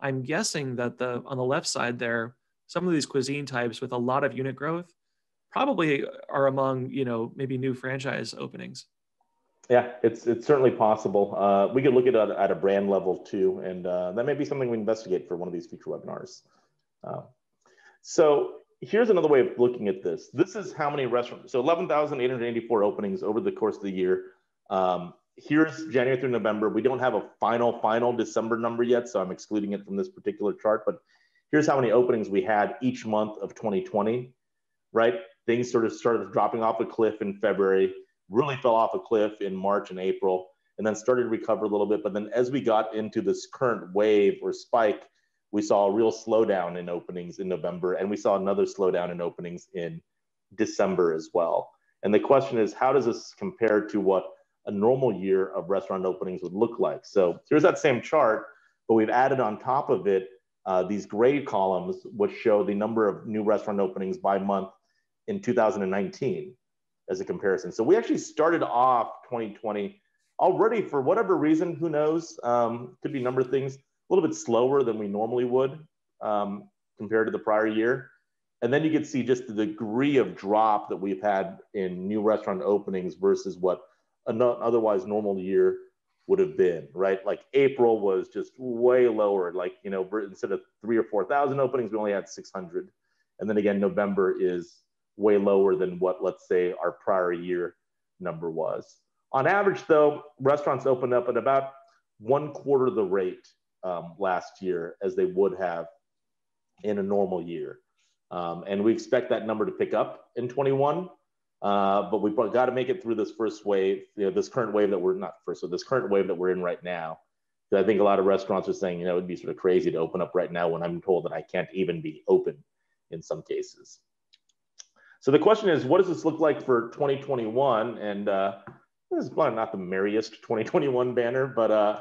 I'm guessing that the on the left side there, some of these cuisine types with a lot of unit growth probably are among you know maybe new franchise openings. Yeah, it's it's certainly possible. Uh, we could look at it at a brand level too, and uh, that may be something we investigate for one of these future webinars. Uh, so. Here's another way of looking at this. This is how many restaurants, so eleven thousand eight hundred eighty-four openings over the course of the year. Um, here's January through November. We don't have a final, final December number yet, so I'm excluding it from this particular chart, but here's how many openings we had each month of twenty twenty, right? Things sort of started dropping off a cliff in February, really fell off a cliff in March and April, and then started to recover a little bit. But then as we got into this current wave or spike, we saw a real slowdown in openings in November, and we saw another slowdown in openings in December as well. And the question is, how does this compare to what a normal year of restaurant openings would look like? So here's that same chart, but we've added on top of it uh, these gray columns, which show the number of new restaurant openings by month in two thousand nineteen as a comparison. So we actually started off twenty twenty already for whatever reason, who knows, um, could be a number of things, a little bit slower than we normally would um, compared to the prior year. And then you can see just the degree of drop that we've had in new restaurant openings versus what an otherwise normal year would have been, right? Like April was just way lower. Like, you know, instead of three or four thousand openings, we only had six hundred. And then again, November is way lower than what, let's say, our prior year number was. On average though, restaurants opened up at about one quarter the rate Um, last year as they would have in a normal year. Um, and we expect that number to pick up in twenty-one, uh, but we've got to make it through this first wave, you know, this current wave that we're not first, so this current wave that we're in right now. I think a lot of restaurants are saying, you know, it'd be sort of crazy to open up right now when I'm told that I can't even be open in some cases. So the question is, what does this look like for twenty twenty-one? And uh, this is probably not the merriest twenty twenty-one banner, but uh,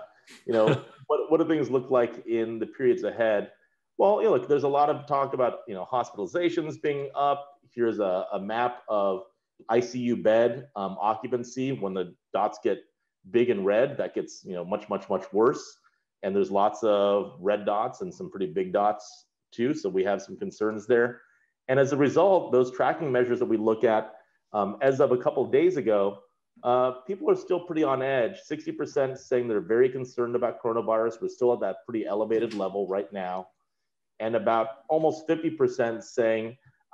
you know, what, what do things look like in the periods ahead? Well, you know, look, there's a lot of talk about, you know, hospitalizations being up. Here's a, a map of I C U bed um, occupancy. When the dots get big and red, that gets, you know, much, much, much worse. And there's lots of red dots and some pretty big dots too. So we have some concerns there. And as a result, those tracking measures that we look at um, as of a couple of days ago, Uh, people are still pretty on edge. sixty percent saying they're very concerned about coronavirus. We're still at that pretty elevated level right now. And about almost fifty percent saying,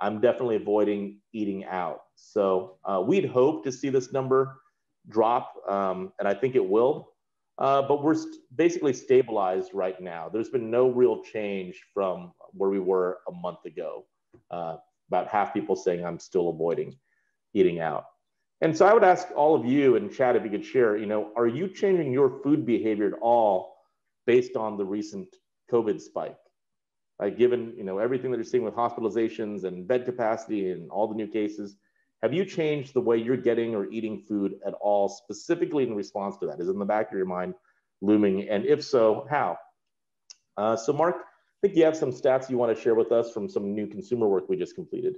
I'm definitely avoiding eating out. So uh, we'd hope to see this number drop, um, and I think it will, uh, but we're st- basically stabilized right now. There's been no real change from where we were a month ago. Uh, about half people saying I'm still avoiding eating out. And so I would ask all of you in chat if you could share, you know, are you changing your food behavior at all based on the recent COVID spike? Like, given, you know, everything that you're seeing with hospitalizations and bed capacity and all the new cases, have you changed the way you're getting or eating food at all, specifically in response to that? Is it in the back of your mind looming? And if so, how? Uh, so Mark, I think you have some stats you want to share with us from some new consumer work we just completed.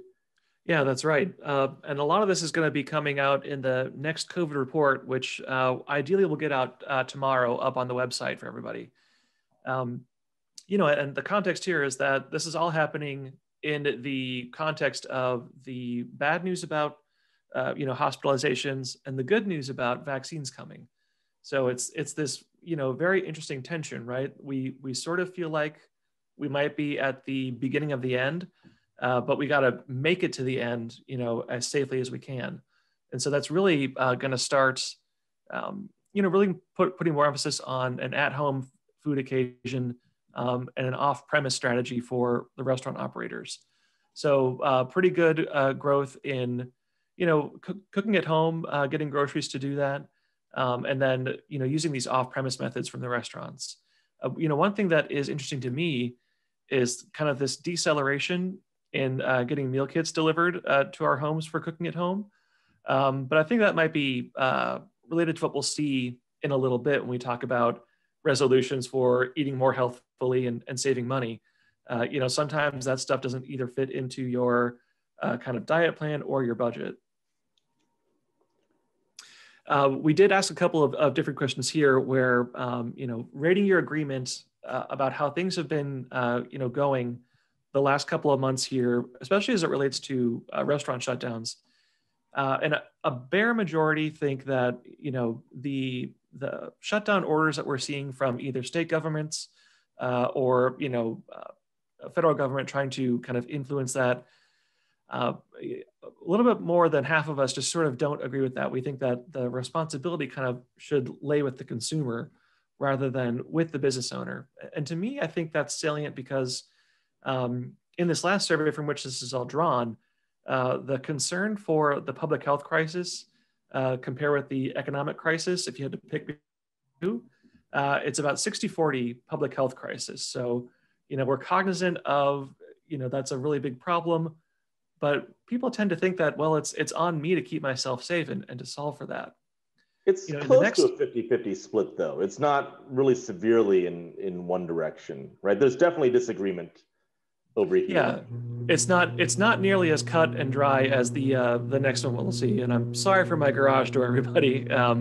Yeah, that's right. Uh, and a lot of this is going to be coming out in the next COVID report, which uh, ideally will get out uh, tomorrow up on the website for everybody. Um, You know, and the context here is that this is all happening in the context of the bad news about, uh, you know, hospitalizations and the good news about vaccines coming. So it's it's this, you know, very interesting tension, right? We we sort of feel like we might be at the beginning of the end, uh, but we got to make it to the end, you know, as safely as we can. And so that's really uh, going to start, um, you know, really put, putting more emphasis on an at-home food occasion. Um, and an off-premise strategy for the restaurant operators. So uh, pretty good uh, growth in, you know, c- cooking at home, uh, getting groceries to do that, um, and then, you know, using these off-premise methods from the restaurants. Uh, you know, one thing that is interesting to me is kind of this deceleration in uh, getting meal kits delivered uh, to our homes for cooking at home. Um, but I think that might be uh, related to what we'll see in a little bit when we talk about resolutions for eating more healthfully and, and saving money. Uh, you know, sometimes that stuff doesn't either fit into your uh, kind of diet plan or your budget. Uh, we did ask a couple of, of different questions here where, um, you know, rating your agreement uh, about how things have been, uh, you know, going the last couple of months here, especially as it relates to uh, restaurant shutdowns. Uh, and a, a bare majority think that, you know, the the shutdown orders that we're seeing from either state governments uh, or, you know, uh, federal government trying to kind of influence that. Uh, a little bit more than half of us just sort of don't agree with that. We think that the responsibility kind of should lay with the consumer rather than with the business owner. And to me, I think that's salient because um, in this last survey from which this is all drawn, uh, the concern for the public health crisis Uh, compare with the economic crisis, if you had to pick two, uh, it's about sixty forty public health crisis. So, you know, we're cognizant of, you know, that's a really big problem, but people tend to think that, well, it's it's on me to keep myself safe and, and to solve for that. It's you know, close next... to a fifty-fifty split though. It's not really severely in, in one direction, right? There's definitely disagreement over here. Yeah, it's not it's not nearly as cut and dry as the uh, the next one we'll see. And I'm sorry for my garage door, everybody. Um,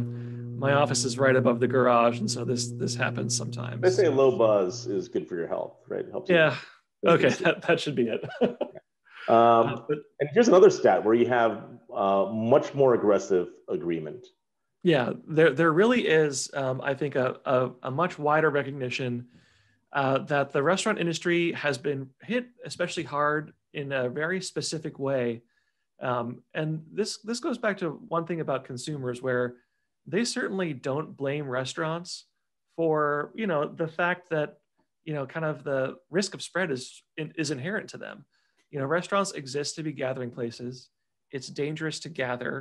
my office is right above the garage, and so this this happens sometimes. They say low buzz is good for your health, right? It helps. Yeah. You okay, that, that should be it. um, and here's another stat where you have uh, much more aggressive agreement. Yeah, there there really is, um, I think, a, a a much wider recognition. Uh, that the restaurant industry has been hit especially hard in a very specific way. Um, and this this goes back to one thing about consumers where they certainly don't blame restaurants for, you know, the fact that, you know, kind of the risk of spread is, is inherent to them. You know, restaurants exist to be gathering places. It's dangerous to gather.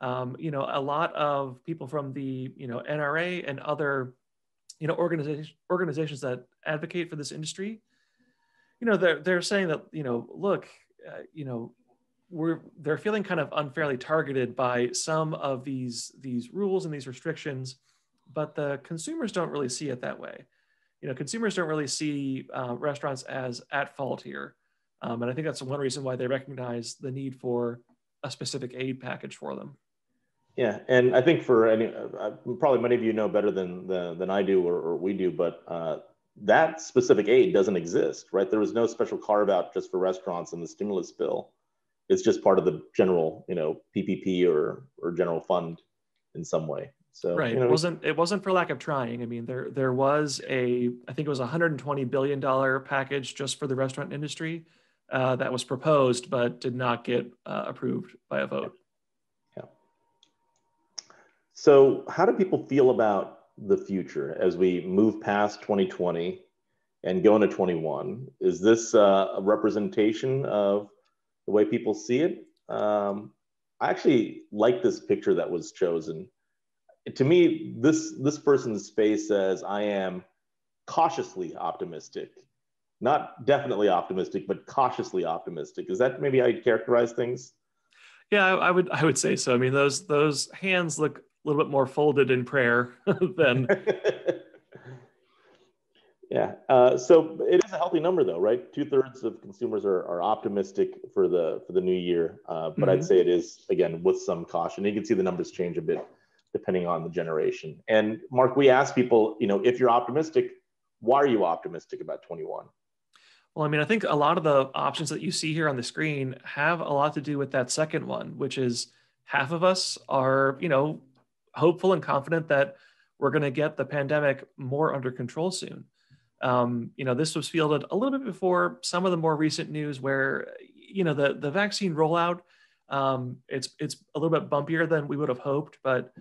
Um, you know, a lot of people from the, you know, N R A and other you know, organizations organizations that advocate for this industry, you know, they're, they're saying that, you know, look, uh, you know, we're, they're feeling kind of unfairly targeted by some of these, these rules and these restrictions, but the consumers don't really see it that way. You know, consumers don't really see uh, restaurants as at fault here. Um, and I think that's one reason why they recognize the need for a specific aid package for them. Yeah, and I think for any, uh, probably many of you know better than than, than I do or, or we do, but uh, that specific aid doesn't exist, right? There was no special carve out just for restaurants in the stimulus bill. It's just part of the general, you know, P P P or or general fund in some way. So right, you know, it wasn't it wasn't for lack of trying. I mean, there there was a I think it was a one hundred twenty billion dollars package just for the restaurant industry uh, that was proposed but did not get uh, approved by a vote. Yeah. So how do people feel about the future as we move past twenty twenty and go into twenty-one? Is this uh, a representation of the way people see it? Um, I actually like this picture that was chosen. To me, this, this person's face says, I am cautiously optimistic. Not definitely optimistic, but cautiously optimistic. Is that maybe how you characterize things? Yeah, I, I would I would say so. I mean, those those hands look a little bit more folded in prayer than... Yeah, uh, so it is a healthy number though, right? Two thirds of consumers are, are optimistic for the for the new year, uh, but mm-hmm. I'd say it is, again, with some caution. You can see the numbers change a bit depending on the generation. And Mark, we ask people, you know, if you're optimistic, why are you optimistic about twenty-one? Well, I mean, I think a lot of the options that you see here on the screen have a lot to do with that second one, which is half of us are, you know, hopeful and confident that we're going to get the pandemic more under control soon. Um, you know, this was fielded a little bit before some of the more recent news where, you know, the, the vaccine rollout, um, it's, it's a little bit bumpier than we would have hoped, but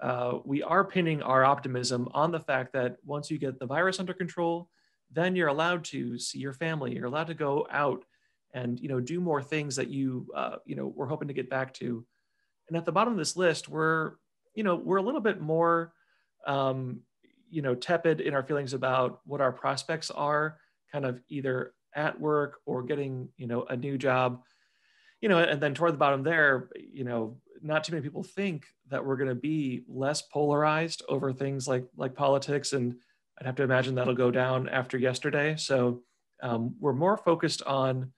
uh, we are pinning our optimism on the fact that once you get the virus under control, then you're allowed to see your family, you're allowed to go out and, you know, do more things that you, uh, you know, we're hoping to get back to. And at the bottom of this list, we're, you know, we're a little bit more, um, you know, tepid in our feelings about what our prospects are, kind of either at work or getting, you know, a new job, you know, and then toward the bottom there, you know, not too many people think that we're going to be less polarized over things like, like politics. And I'd have to imagine that'll go down after yesterday. So um, we're more focused on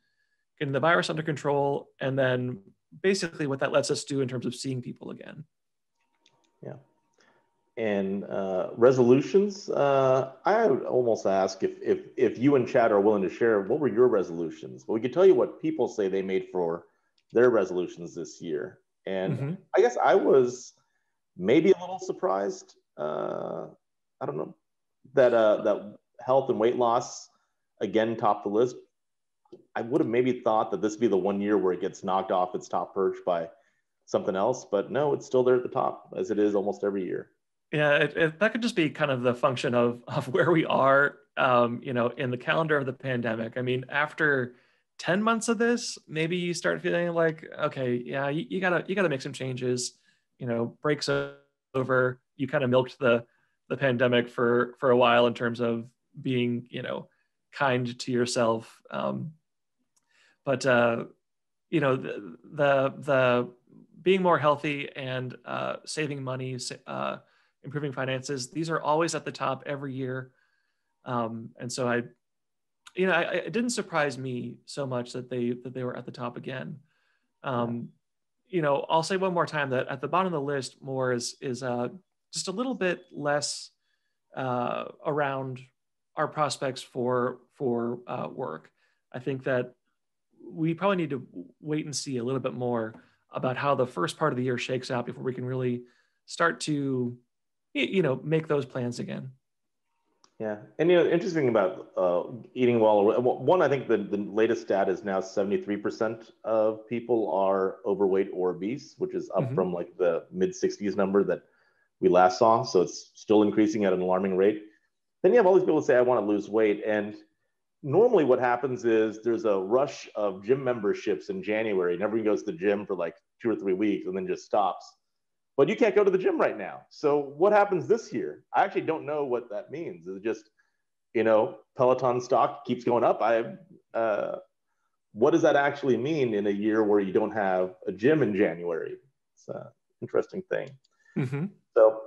getting the virus under control. And then basically what that lets us do in terms of seeing people again. Yeah. And uh, resolutions, uh, I would almost ask if, if, if you and Chad are willing to share, what were your resolutions? Well, we could tell you what people say they made for their resolutions this year. And mm-hmm. I guess I was maybe a little surprised, uh, I don't know, that, uh, that health and weight loss, again, topped the list. I would have maybe thought that this would be the one year where it gets knocked off its top perch by something else, but no, it's still there at the top as it is almost every year. Yeah, it, it, that could just be kind of the function of, of where we are, um, you know, in the calendar of the pandemic. I mean, after ten months of this, maybe you start feeling like, okay, yeah, you, you gotta you gotta make some changes. You know, breaks over. You kind of milked the the pandemic for for a while in terms of being, you know, kind to yourself. Um, but uh, you know, the the, the being more healthy and uh, saving money. Uh, improving finances, these are always at the top every year. Um, and so I, you know, I, it didn't surprise me so much that they that they were at the top again. Um, you know, I'll say one more time that at the bottom of the list more is, is uh, just a little bit less uh, around our prospects for, for uh, work. I think that we probably need to wait and see a little bit more about how the first part of the year shakes out before we can really start to, you know, make those plans again. Yeah, and you know, interesting about uh, eating well, one, I think the, the latest stat is now seventy-three percent of people are overweight or obese, which is up mm-hmm. from like the mid sixties number that we last saw. So it's still increasing at an alarming rate. Then you have all these people that say, I want to lose weight. And normally what happens is there's a rush of gym memberships in January and everyone goes to the gym for like two or three weeks and then just stops. But you can't go to the gym right now. So what happens this year? I actually don't know what that means. Is it just, you know, Peloton stock keeps going up? I, uh, what does that actually mean in a year where you don't have a gym in January? It's an interesting thing. Mm-hmm. So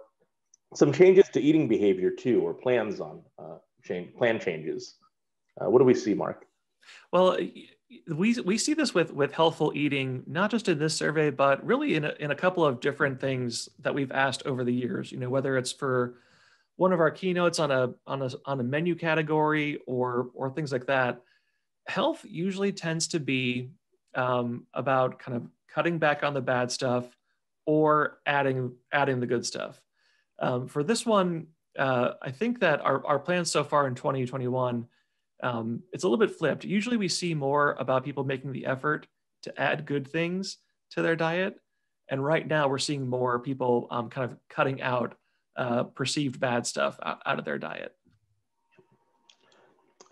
some changes to eating behavior too, or plans on uh, change, plan changes. Uh, what do we see, Mark? Well, we we see this with, with healthful eating, not just in this survey, but really in a, in a couple of different things that we've asked over the years, you know, whether it's for one of our keynotes on a, on a, on a menu category or, or things like that. Health usually tends to be um, about kind of cutting back on the bad stuff or adding, adding the good stuff. Um, for this one, uh, I think that our, our plans so far in twenty twenty-one um, it's a little bit flipped. Usually we see more about people making the effort to add good things to their diet. And right now we're seeing more people um, kind of cutting out uh, perceived bad stuff out, out of their diet.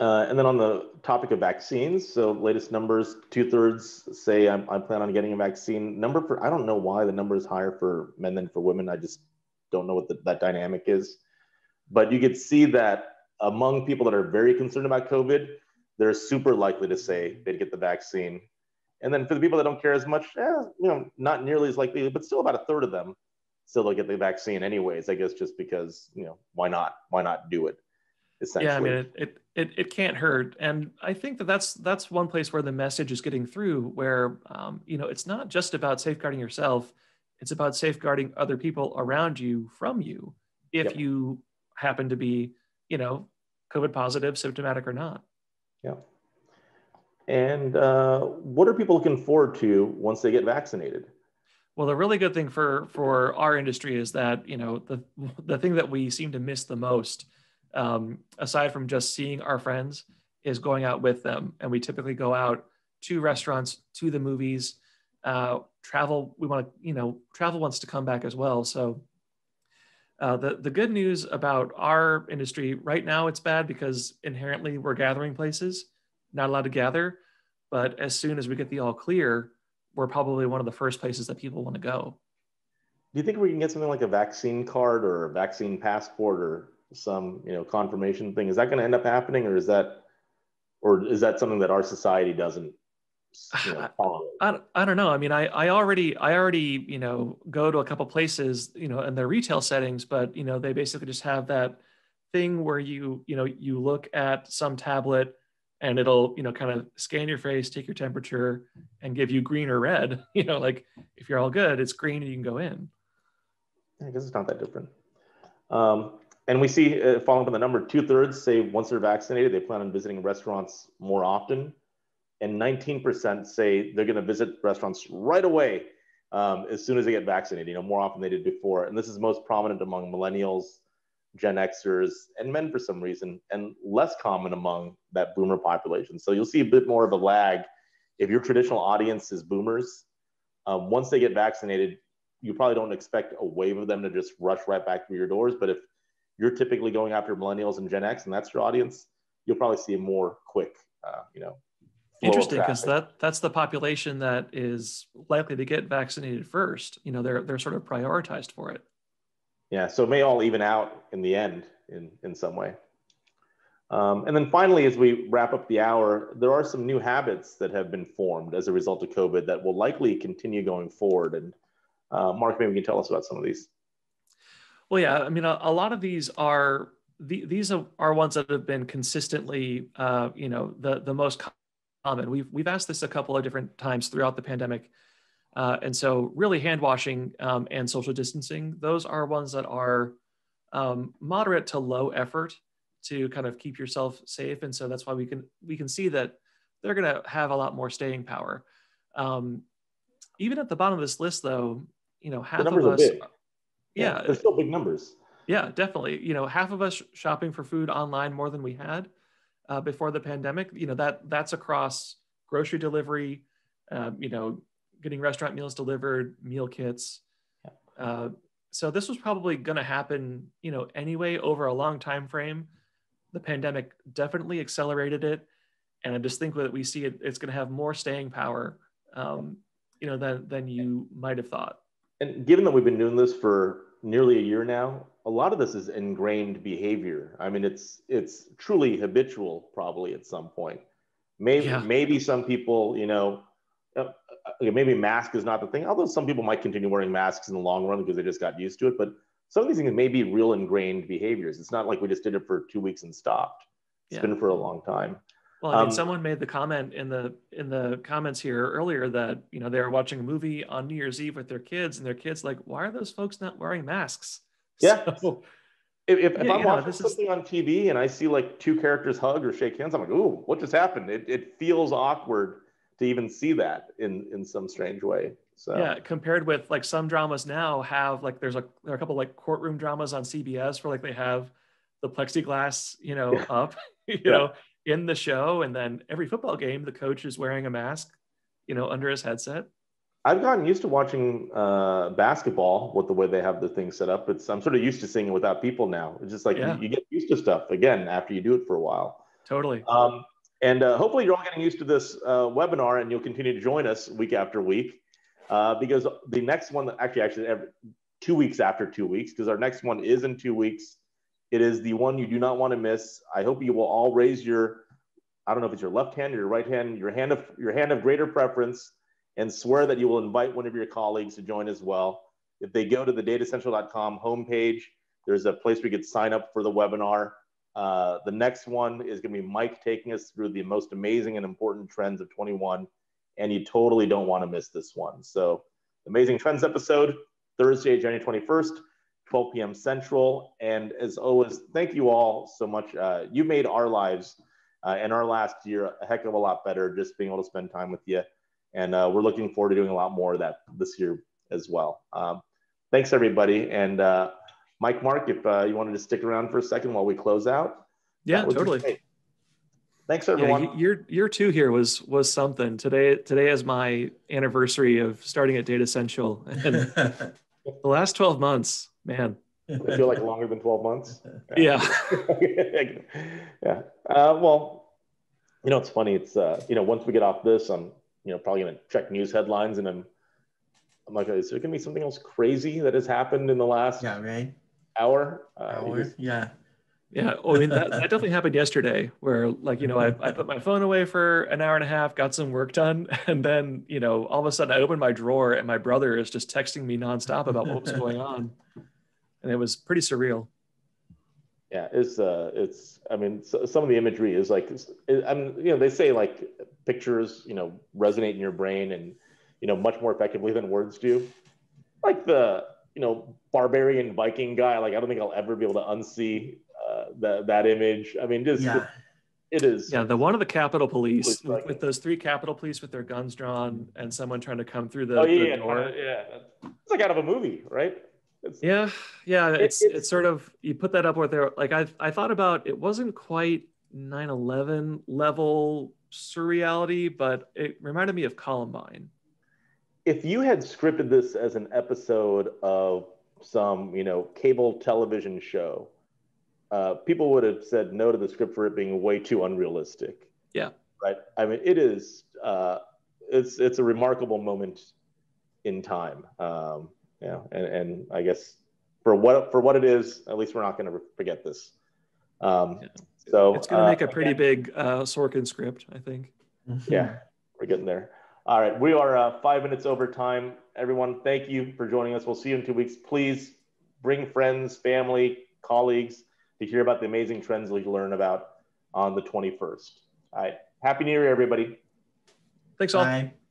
Uh, and then on the topic of vaccines, so latest numbers, two thirds say I'm, I plan on getting a vaccine. Number for, I don't know why the number is higher for men than for women. I just don't know what the, that dynamic is. But you could see that among people that are very concerned about COVID, they're super likely to say they'd get the vaccine. And then for the people that don't care as much, eh, you know, not nearly as likely, but still about a third of them still they'll get the vaccine anyways, I guess, just because, you know, why not? Why not do it? Yeah, I mean, it, it it it can't hurt, and I think that that's that's one place where the message is getting through. Where um, you know, it's not just about safeguarding yourself; it's about safeguarding other people around you from you, if yep. you happen to be, you know, COVID positive, symptomatic or not. Yeah. And uh, what are people looking forward to once they get vaccinated? Well, the really good thing for for our industry is that you know the the thing that we seem to miss the most. Um, aside from just seeing our friends, is going out with them. And we typically go out to restaurants, to the movies, uh, travel. We want to, you know, travel wants to come back as well. So uh, the, the good news about our industry right now, it's bad because inherently we're gathering places, not allowed to gather. But as soon as we get the all clear, we're probably one of the first places that people want to go. Do you think we can get something like a vaccine card or a vaccine passport or some, you know, confirmation thing? Is that going to end up happening, or is that, or is that something that our society doesn't, you know, follow? I, I don't know. I mean, I, I already, I already, you know, go to a couple places, you know, in their retail settings, but, you know, they basically just have that thing where you, you know, you look at some tablet and it'll, you know, kind of scan your face, take your temperature and give you green or red, you know, like if you're all good, it's green and you can go in. I guess it's not that different. Um, And we see, uh, following up on the number, two thirds say once they're vaccinated, they plan on visiting restaurants more often. And nineteen percent say they're going to visit restaurants right away um, as soon as they get vaccinated, you know, more often than they did before. And this is most prominent among millennials, Gen Xers, and men for some reason, and less common among that boomer population. So you'll see a bit more of a lag. If your traditional audience is boomers, um, once they get vaccinated, you probably don't expect a wave of them to just rush right back through your doors. But if you're typically going after millennials and Gen X, and that's your audience, you'll probably see a more quick, uh, you know, interesting, because that that's the population that is likely to get vaccinated first. You know, they're they're sort of prioritized for it. Yeah, so it may all even out in the end in, in some way. Um, and then finally, as we wrap up the hour, there are some new habits that have been formed as a result of COVID that will likely continue going forward. And uh, Mark, maybe you can tell us about some of these. Well, yeah, I mean, a, a lot of these are, the, these are, are ones that have been consistently, uh, you know, the, the most common. We've, we've asked this a couple of different times throughout the pandemic. Uh, and so really hand washing um, and social distancing, those are ones that are um, moderate to low effort to kind of keep yourself safe. And so that's why we can, we can see that they're going to have a lot more staying power. Um, even at the bottom of this list, though, you know, half of us... Yeah, they're still big numbers. Yeah, definitely. You know, half of us shopping for food online more than we had uh, before the pandemic. You know, that that's across grocery delivery, uh, you know, getting restaurant meals delivered, meal kits. Uh, so this was probably going to happen, you know, anyway over a long time frame. The pandemic definitely accelerated it, and I just think that we see it, it's going to have more staying power, um, you know, than than you might have thought. And given that we've been doing this for nearly a year now, a lot of this is ingrained behavior. I mean, it's it's truly habitual probably at some point. Maybe yeah. maybe some people, you know, maybe mask is not the thing, although some people might continue wearing masks in the long run because they just got used to it. But some of these things may be real ingrained behaviors. It's not like we just did it for two weeks and stopped. It's yeah. been for a long time. Well, I mean, um, someone made the comment in the in the comments here earlier that, you know, they were watching a movie on New Year's Eve with their kids, and their kids like, why are those folks not wearing masks? Yeah. So, if if, if yeah, I'm watching know, something is... on T V and I see like two characters hug or shake hands, I'm like, ooh, what just happened? It it feels awkward to even see that in in some strange way. So yeah, compared with like some dramas now have like there's a there are a couple like courtroom dramas on C B S where like they have the plexiglass, you know, yeah. up, you yeah. know. in the show. And then every football game, the coach is wearing a mask, you know, under his headset. I've gotten used to watching uh, basketball with the way they have the thing set up. It's, I'm sort of used to seeing it without people now. It's just like yeah. you, you get used to stuff again after you do it for a while. Totally. Um, and uh, hopefully you're all getting used to this uh, webinar, and you'll continue to join us week after week, uh, because the next one, actually, actually every, two weeks after two weeks, because our next one is in two weeks. It is the one you do not want to miss. I hope you will all raise your, I don't know if it's your left hand or your right hand, your hand of your hand of greater preference, and swear that you will invite one of your colleagues to join as well. If they go to the data central dot com homepage, there's a place we could sign up for the webinar. Uh, the next one is gonna be Mike taking us through the most amazing and important trends of twenty-one, and you totally don't wanna miss this one. So, Amazing Trends episode, Thursday, January twenty-first, twelve p m Central. And as always, thank you all so much. Uh, you made our lives uh, and our last year a heck of a lot better, just being able to spend time with you. And uh, we're looking forward to doing a lot more of that this year as well. Um, thanks, everybody. And uh, Mike, Mark, if uh, you wanted to stick around for a second while we close out. Yeah, totally. Great. Thanks, everyone. Yeah, year, year two here was was something. Today today is my anniversary of starting at Data Central. And the last twelve months, man. I feel like longer than twelve months. Yeah. Yeah. Yeah. Uh, well, you know, it's funny. It's, uh, you know, once we get off this, I'm, you know, probably gonna check news headlines, and I'm, I'm like, is there gonna be something else crazy that has happened in the last yeah, right. hour? Uh, hour? Just... Yeah, yeah. Well, I mean, that, that definitely happened yesterday, where like, you know, I, I put my phone away for an hour and a half, got some work done, and then, you know, all of a sudden I opened my drawer and my brother is just texting me nonstop about what was going on, and it was pretty surreal. Yeah, it's uh, it's. I mean, so, some of the imagery is like, I'm, you know, they say like pictures, you know, resonate in your brain, and you know, much more effectively than words do. Like the, you know, barbarian Viking guy. Like I don't think I'll ever be able to unsee uh, that that image. I mean, just yeah. it, it is. Yeah, the one of the Capitol Police with, with those three Capitol Police with their guns drawn and someone trying to come through the, oh, yeah, the door. Kind of, yeah, it's like out of a movie, right? It's, yeah, yeah, it's, it's it's sort of, you put that up right there. Like I I thought about, it wasn't quite nine eleven level surreality, but it reminded me of Columbine. If you had scripted this as an episode of some, you know, cable television show, uh, people would have said no to the script for it being way too unrealistic. Yeah. Right. I mean, it is. Uh, it's it's a remarkable moment in time. Um, Yeah, and, and I guess for what for what it is, at least we're not going to forget this. Um, yeah. So it's going to uh, make a pretty again, big uh, Sorkin script, I think. Yeah, we're getting there. All right, we are uh, five minutes over time. Everyone, thank you for joining us. We'll see you in two weeks. Please bring friends, family, colleagues to hear about the amazing trends we learn about on the twenty-first. All right, happy New Year, everybody. Thanks all. Bye.